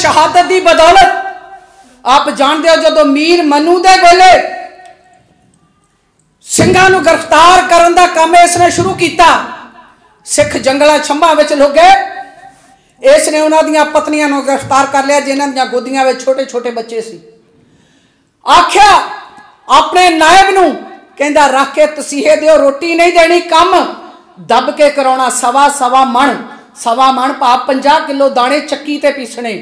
शहादत की बदौलत आप जानते हो जदों मीर मनु दे वेले ਸਿੰਘਾਂ ਨੂੰ गिरफ्तार करने का काम इसने शुरू किया। सिख जंगलों छंभा में लुके इसने उन्होंने पत्नियों को गिरफ्तार कर लिया जिन्होंने गोदियां में छोटे छोटे बच्चे सी। आख्या अपने नायब नूं कहंदा रख के तसीहे दिओ, रोटी नहीं देनी, कम दब के कराउणा। सवा मण भाव 50 किलो दाणे चक्की ते पीसणे,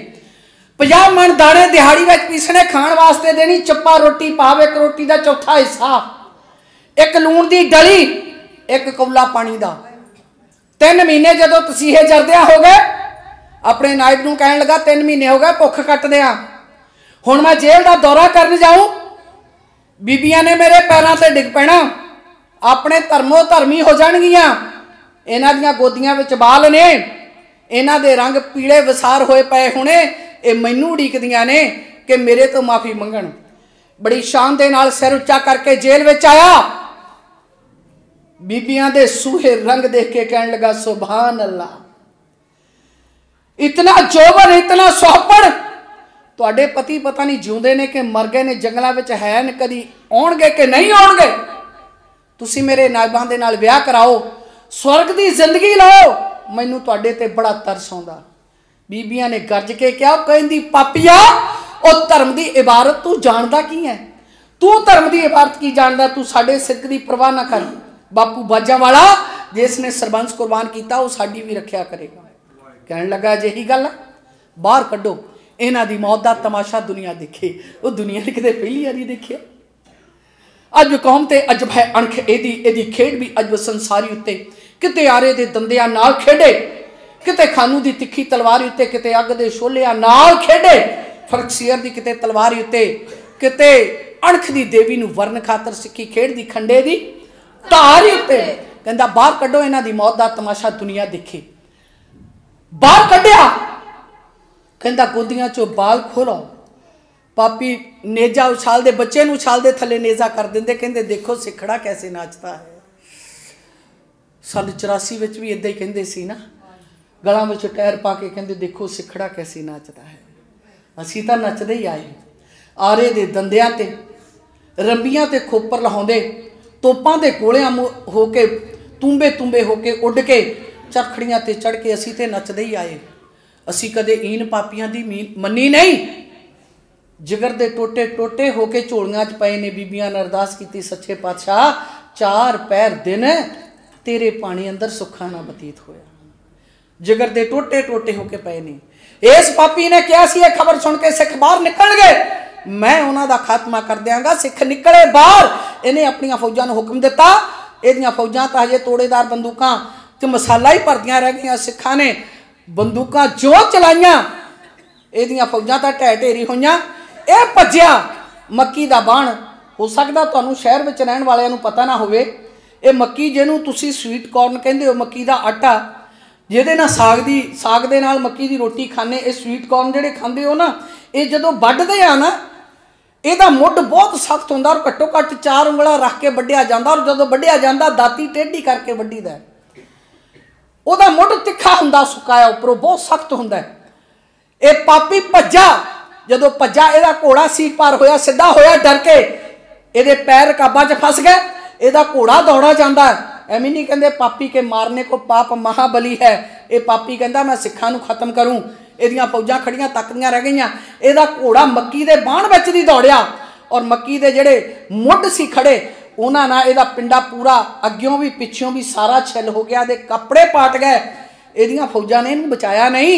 50 मण दाणे दिहाड़ी विच पीसणे, खाण वास्ते देनी चप्पा रोटी भाव एक रोटी का चौथा हिस्सा, एक लूण की डली, एक कौला पानी का। 3 महीने जदों तसीहे जरदिया हो गए अपने नायब नूं कहण लगा 3 महीने हो गए भुख कटदे आ, हुण मैं जेल का दौरा करन जाऊँ, बीबियां ने मेरे पैरों से डिग पैना, अपने धर्मों धर्मी हो जाणगियां, इन्हां दीयां गोदियां विच बाल ने, इन्हां दे रंग पीले विसार होए पए हुणे, इह मैनूं उड़ीकदियां ने कि मेरे तो माफ़ी मंगण। बड़ी शान दे नाल सिर उच्चा करके जेल विच आया, बीबियां दे सूहे रंग देख के कहण लगा सुभान अल्लाह, इतना जोबन, इतना सोहपड़, तुहाडे पति पता नहीं जिउंदे ने कि मर गए ने, जंगलों में है न, कदी आउणगे कि नहीं आउणगे, तुसीं मेरे नायबां दे नाल विआह कराओ, स्वर्ग की जिंदगी लाओ, मैनूं तुहाडे ते बड़ा तरस आउंदा। बीबियां ने गर्ज के कहा कहंदी पापिया, ओ धर्म की इबारत तू जानदा की है, तू धर्म की इबारत की जानदा, तू साडे सिद्क की परवाह ना कर, बापू बाजां वाला जिसने सरबंस कुर्बान किया वो साडी भी रखिया करेगा। कहण लगा जिही गल बाहर कड्डो, इन्हां दी मौत दा तमाशा दुनिया देखे, वो दुनिया ने कदे पहली बार नहीं देखिया। अज कौम ते अजब है अणख, एदी खेड भी अजब संसारी उत्ते, किते आरे दे दंदियां नाल खेडे, किते खानू दी तिखी तलवारी उत्ते, किते अग दे शोलियां नाल खेडे, फरकसीर दी किते तलवारी उत्ते, किते अणख दी देवी नूं वरन खातर सिक्की खेड दी खंडे दी धारी उत्ते। कहंदा बाहर कड्डो इन्हां दी मौत दा तमाशा दुनिया देखे। बाहर कड्ढिया, कहता गोदियां चो बाल खोलो, पापी नेजा उछाल दे, बच्चे नूं उछाल दे, थले नेजा कर देंदे, कहते देखो सिखड़ा कैसे नाचता है। 84 भी इदा ही कहते सी ना, गलों में टैर पा के कहते देखो सिखड़ा कैसे नाचता है। असी तो नचते ही आए, आरे दे दंदियां ते, रंबियां ते खोपर लहाउंदे, तोपां दे गोलियां हो के, तूंबे तूंबे हो के उड के, चरखड़ियां ते चढ़ के असी तो नचते ही आए। असी कदे इन पापियां दी मनी नहीं, जिगर दे टोटे टोटे होके झोलियां च पए ने। बीबियां ने अरदास की सच्चे पातशाह 4 पैर दिन तेरे पानी अंदर सुखा ना बतीत होया, जिगर दे टोटे टोटे होके पए ने। इस पापी ने क्या सी यह खबर सुन के सिख बाहर निकल गए, मैं उन्हां दा खात्मा कर दियांगा। सिख निकले बाहर, इन्हें अपनियां फौजां नूं हुक्म दिता, इहदियां फौजां तां हजे तोड़ेदार बंदूकां ते मसाला ही भरदियां रह गईयां। सिखां ने बंदूकां जो चलाइयां, इहदियां फौजां तां ढह ढेरी होईयां, इह भज्जिया। मक्की दा बाण, हो सकदा तुहानूं शहर विच रहण वालियां नूं पता ना होवे, इह मक्की जिहनूं तुसीं स्वीट कॉर्न कहिंदे हो, मक्की दा आटा जिहदे नाल साग दे नाल मक्की दी रोटी खाणे, इह स्वीट कॉर्न जिहड़े खांदे हो ना, इह जदों ਵੱਢਦੇ ਆ ਨਾ, ਇਹਦਾ ਮੁੱਢ ਬਹੁਤ ਸਖਤ ਹੁੰਦਾ ਔਰ ਘੱਟੋ ਘੱਟ 4 ਉਂਗਲਾਂ ਰੱਖ ਕੇ ਵੱਢਿਆ ਜਾਂਦਾ, ਔਰ ਜਦੋਂ ਵੱਢਿਆ ਜਾਂਦਾ ਦਾਤੀ ਟੇਢੀ ਕਰਕੇ ਵੱਢੀਦਾ, ਉਹਦਾ ਮੁੱਢ ਤਿੱਖਾ ਹੁੰਦਾ, ਸੁਕਾਇਆ ਉੱਪਰੋਂ ਬਹੁਤ ਸਖਤ ਹੁੰਦਾ। ਇਹ ਪਾਪੀ ਭੱਜਾ, ਜਦੋਂ ਭੱਜਾ ਇਹਦਾ ਘੋੜਾ ਸੀਟ ਪਾਰ ਹੋਇਆ, ਸਿੱਧਾ ਹੋਇਆ, ਡਰ ਕੇ ਇਹਦੇ ਪੈਰ ਰਕਾਬਾਂ 'ਚ ਫਸ ਗਏ। ਇਹਦਾ ਘੋੜਾ ਦੌੜਾ ਜਾਂਦਾ, ਐਵੇਂ ਨਹੀਂ ਕਹਿੰਦੇ ਪਾਪੀ ਕੇ ਮਾਰਨੇ ਕੋ ਪਾਪ ਮਹਾਬਲੀ ਹੈ। ਇਹ ਪਾਪੀ ਕਹਿੰਦਾ ਮੈਂ ਸਿੱਖਾਂ ਨੂੰ ਖਤਮ ਕਰੂੰ। ਇਹਦੀਆਂ ਫੌਜਾਂ ਖੜੀਆਂ ਤੱਕਦੀਆਂ ਰਹਿ ਗਈਆਂ, ਇਹਦਾ ਘੋੜਾ ਮੱਕੀ ਦੇ ਬਾਣ ਵਿੱਚ ਦੀ ਦੌੜਿਆ, ਔਰ ਮੱਕੀ ਦੇ ਜਿਹੜੇ ਮੁੱਢ ਸੀ ਖੜੇ ਉਹਨਾਂ ਨਾਲ ਇਹਦਾ ਪਿੰਡਾ ਪੂਰਾ ਅੱਗਿਓਂ ਵੀ ਪਿੱਛਿਓਂ ਵੀ ਸਾਰਾ ਛਿੱਲ ਹੋ ਗਿਆ, ਇਹਦੇ ਕੱਪੜੇ ਪਾਟ ਗਏ। ਇਹਦੀਆਂ ਫੌਜਾਂ ਨੇ ਇਹਨੂੰ ਬਚਾਇਆ ਨਹੀਂ,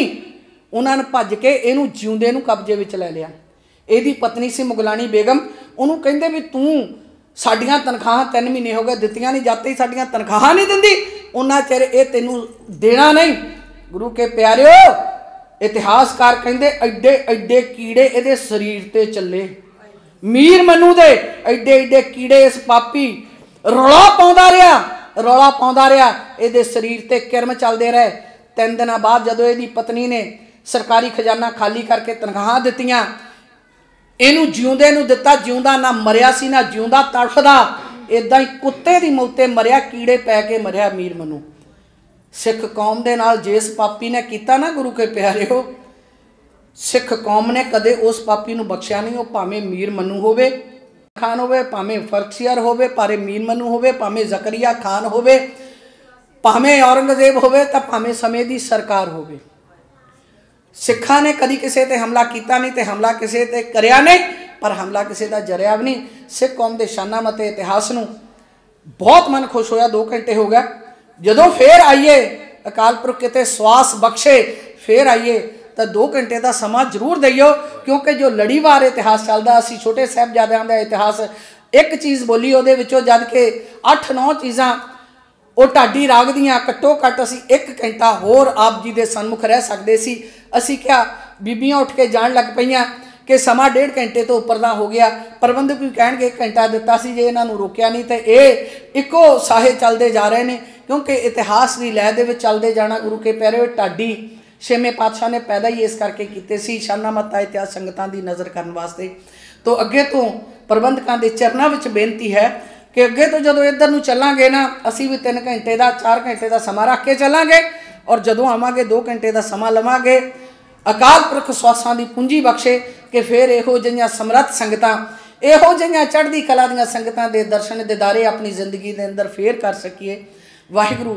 ਉਹਨਾਂ ਨੇ ਭੱਜ ਕੇ ਇਹਨੂੰ ਜਿਉਂਦੇ ਨੂੰ ਕਬਜ਼ੇ ਵਿੱਚ ਲੈ ਲਿਆ। ਇਹਦੀ ਪਤਨੀ ਸੀ ਮੁਗਲਾਨੀ ਬੇਗਮ, ਉਹਨੂੰ ਕਹਿੰਦੇ ਵੀ ਤੂੰ ਸਾਡੀਆਂ ਤਨਖਾਹਾਂ 3 ਮਹੀਨੇ ਹੋ ਗਏ ਦਿੱਤੀਆਂ ਨਹੀਂ, ਜਾਤੇ ਹੀ ਸਾਡੀਆਂ ਤਨਖਾਹਾਂ ਨਹੀਂ ਦਿੰਦੀ, ਉਹਨਾਂ ਚਿਰ ਇਹ ਤੈਨੂੰ ਦੇਣਾ ਨਹੀਂ। ਗੁਰੂ ਕੇ ਪਿਆਰਿਓ, ਇਤਿਹਾਸਕਾਰ ਕਹਿੰਦੇ ਐਡੇ ਐਡੇ ਕੀੜੇ ਇਹਦੇ ਸਰੀਰ 'ਤੇ ਚੱਲੇ, मीर मनु दे एडे एडे कीड़े इस पापी रौला पाउंदा रहा, इहदे शरीर ते किरम चलदे रहे। 3 दिन बाद जदों इहदी पत्नी ने सरकारी खजाना खाली करके तनखाह दित्तियां, इहनूं जिउंदे नूं दित्ता, जिउंदा ना मरिया सी ना जिउंदा तड़फदा, इदां ही कुत्ते दी मौते मरिया, कीड़े पै के मरिया मीर मनु। सिख कौम दे नाल जिस पापी ने कीता ना गुरु के प्यारिओ, सिख कौम ने कदे उस पापी नू बख्शिया नहीं, भावें मीर मनु होवे खान होवे, भावें फरसियर होवे, भावें मीर मनु होवे, भावें जकरिया खान होवे, भावें औरंगजेब होवे, तो भावें समय की सरकार होवे। सिखा ने कभी किसी ते हमला किया नहीं, तो हमला किसी ते करिया नहीं, पर हमला किसी का जरिया भी नहीं। सिख कौम के शाना मते इतिहास में बहुत मन खुश होया। 2 घंटे हो गया, जदों फिर आइए अकाल पुरख किते स्वास बख्शे फिर आइए, तो 2 घंटे का समा जरूर दइओ, क्योंकि जो लड़ीवार इतिहास चलता। असी छोटे साहबजादियां दा इतिहास एक चीज़ बोली, उहदे विचों जद के 8-9 चीज़ां और ढाडी राग दियाँ घट्टो घट्ट असी 1 घंटा होर आप जी के सन्मुख रह सकते सी। असी क्या बीबियां उठ के जान लग पईयां कि समा 1.5 घंटे तो ऊपर का हो गया। प्रबंधक भी कह 1 घंटा दिता सी, जे इन्हों रोकया नहीं तो ये एको साहे चलते जा रहे हैं, क्योंकि इतिहास की लय दे विच चलते जाना। गुरु के प्यारे ढाडी 6वें पातशाह ने पैदा ही इस करके कीते सी, शाना मता इतिहास संगतां दी नज़र करन वास्ते। तो अगे तो प्रबंधकों के चरणों में बेनती है कि अगे तो जदों इधर नूं चलांगे ना, असी भी 3 घंटे का 4 घंटे का समा रख के चलांगे, और जदों आवांगे 2 घंटे का समा लवांगे। अकाल पुरख स्वासां दी पूंजी बख्शे कि फिर इहो जिहियां समर्थ संगतां, इहो जिहियां चढ़दी कला दीयां संगतां दे दर्शन दीदारे अपनी जिंदगी दे अंदर फेर कर सकीए। वाहिगुरू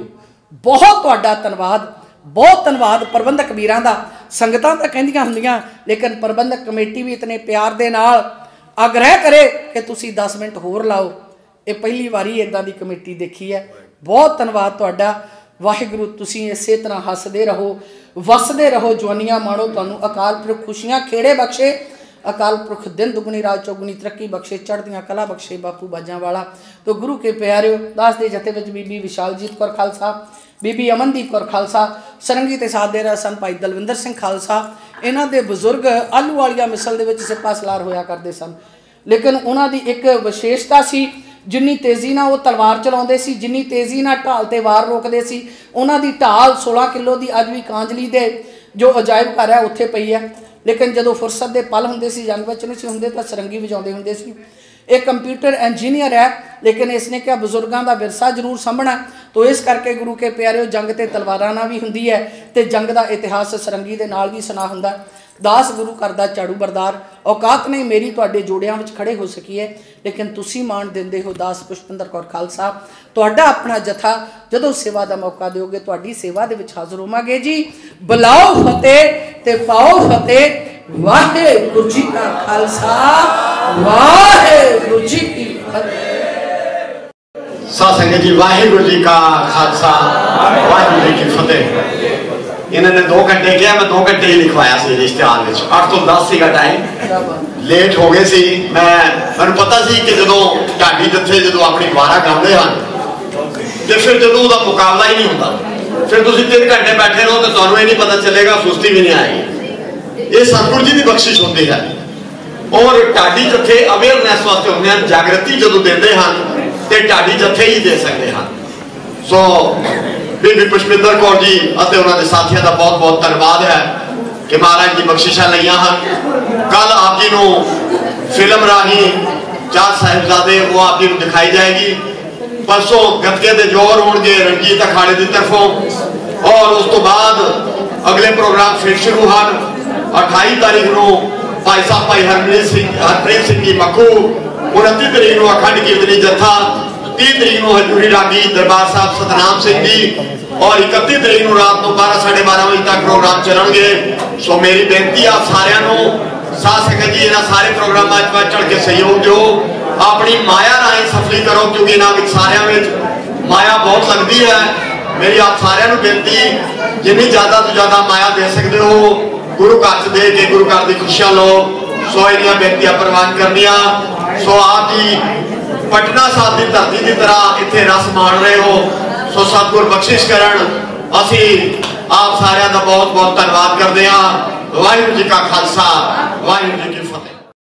बहुत तुहाडा धन्नवाद, बहुत धन्नवाद प्रबंधक वीरां दा। संगतां तां कहंदियां हुंदियां, लेकिन प्रबंधक कमेटी भी इतने प्यार दे नाल आग्रह करे कि तुसीं 10 मिनट होर लाओ। ये पहली वारी इदां दी कमेटी देखी है। बहुत धन्नवाद तुहाडा। वाहिगुरू तुसीं इसे तरह हसदे रहो, वसदे रहो, जवानियां माणो। तुहानूं अकाल पुरख खुशियां खेड़े बख्शे, अकाल पुरख दिन दुगुनी रात चौगुनी तरक्की बख्शे, चढ़दियां कला बख्शे बापू बाजां वाला। तो गुरु के प्यारिओ, दास दे जथे विच बीबी विशालजीत कौर खालसा, बीबी अमनदीप कौर खालसा, सरंगी ते साथ दे रहे सन भाई दलविंदर सिंह खालसा। इन्हां दे बजुर्ग आलू वाली मिसल दे विच सिपा सलार होया करदे सन, लेकिन उन्हां दी एक विशेषता सी, जिन्नी तेज़ी ना वो तलवार चलाते सी, जिन्नी तेज़ी ना ढाल ते वार रोकते सी। उन्हां दी ढाल 16 किलो की अज भी कांजली दे जो अजायब घर है उत्थे पई है, लेकिन जदों फुरसत दे पल हुंदे सी, जानवर चलू सी हुंदे तां सरंगी वजाउंदे हुंदे सी। एक कंप्यूटर इंजीनियर है, लेकिन इसने क्या बजुर्गों का विरसा जरूर संभना, तो इस करके गुरु के प्यारे जंग ते तलवारां नाल भी हुंदी है, तो जंग का इतिहास सरंगी दे नाल भी सुना हुंदा। दास गुरु करदा झाड़ू बरदार, औकात नहीं मेरी तुहाडे जोड़ियां विच खड़े हो सकी है, लेकिन तुसी मान देंदे हो। दास पुष्पिंदर कौर खालसा, तुहाडा अपना जथा जदों सेवा का मौका दोगे, तुहाडी सेवा दे विच हाज़र होवांगे जी। बुलाओ फतेह ते पाओ फतेह। वाहिगुरू जी का खालसा, वाहिगुरू जी की फतेह। सासंगत जी, वाहिगुरू जी का खालसा, वाहिगुरू जी की फतेह। इन्होंने 2 घंटे किया, मैं 2 घंटे ही लिखवाया सी इश्तिहार में। 8 तो 10 का टाइम लेट हो गए सी। मैं पता सी कि जो ढाडी जत्थे जो अपनी वारा करते हैं तो फिर जो मुकाबला ही नहीं होता, फिर तुम 3 घंटे बैठे रहो तो तुम्हें नहीं पता चलेगा, सुस्ती भी नहीं आएगी। ये सतगुरु जी की बख्शिश होती है। और ढाडी जत्थे अवेयरनैस वास्ते होंगे, जागृति जो देते हैं तो ढाडी जत्थे ही दे सकते हैं। सो बीबी पुष्पिंदर कौर जी और उन्होंने साथियों का बहुत बहुत धन्यवाद है कि महाराज की बख्शिशा लिया हैं। कल आप जी को फिल्म राही 4 साहिबजादे वो आप जी को दिखाई जाएगी। परसों गतके के जोर होंगे रणजीत अखाड़े की तरफों, और उस तो बाद अगले प्रोग्राम फिर शुरू हैं 28 तारीख को भाई साहब भाई हरप्रीत सिंह जी मक्खू, 29 तारीख को अखंड कीर्तनी जत्था, 30 तारीख को हजूरी रागी दरबार साहब सतनाम सिंह जी, और 31 तारीख को रात 12-12:30 बजे तक प्रोग्राम चलणगे। सो मेरी बेनती आप सारियां नूं, साथ संगत जी, इन्हां सारे प्रोग्रामां विच वध चढ़ के सहयोग दिओ, अपनी माया राहीं सफली करो, क्योंकि इन्हां विच सारियां विच माया बहुत लगती है। मेरी आप सारियां नूं बेनती, जिन्नी ज़्यादा तो ज़्यादा माया दे सकदे हो, गुरु घर च दे के गुरु घर दी खुशियां लो। सो इन्हां बेनतियां प्रवान करनियां। सो आप जी पटना साहब की धरती की तरह इतने रस माण रहे हो। सो सतगुर बख्शिश करन। असी आप सारियां दा बहुत बहुत धन्यवाद करते हैं। वाहिगुरू जी का खालसा, वाहिगुरू जी।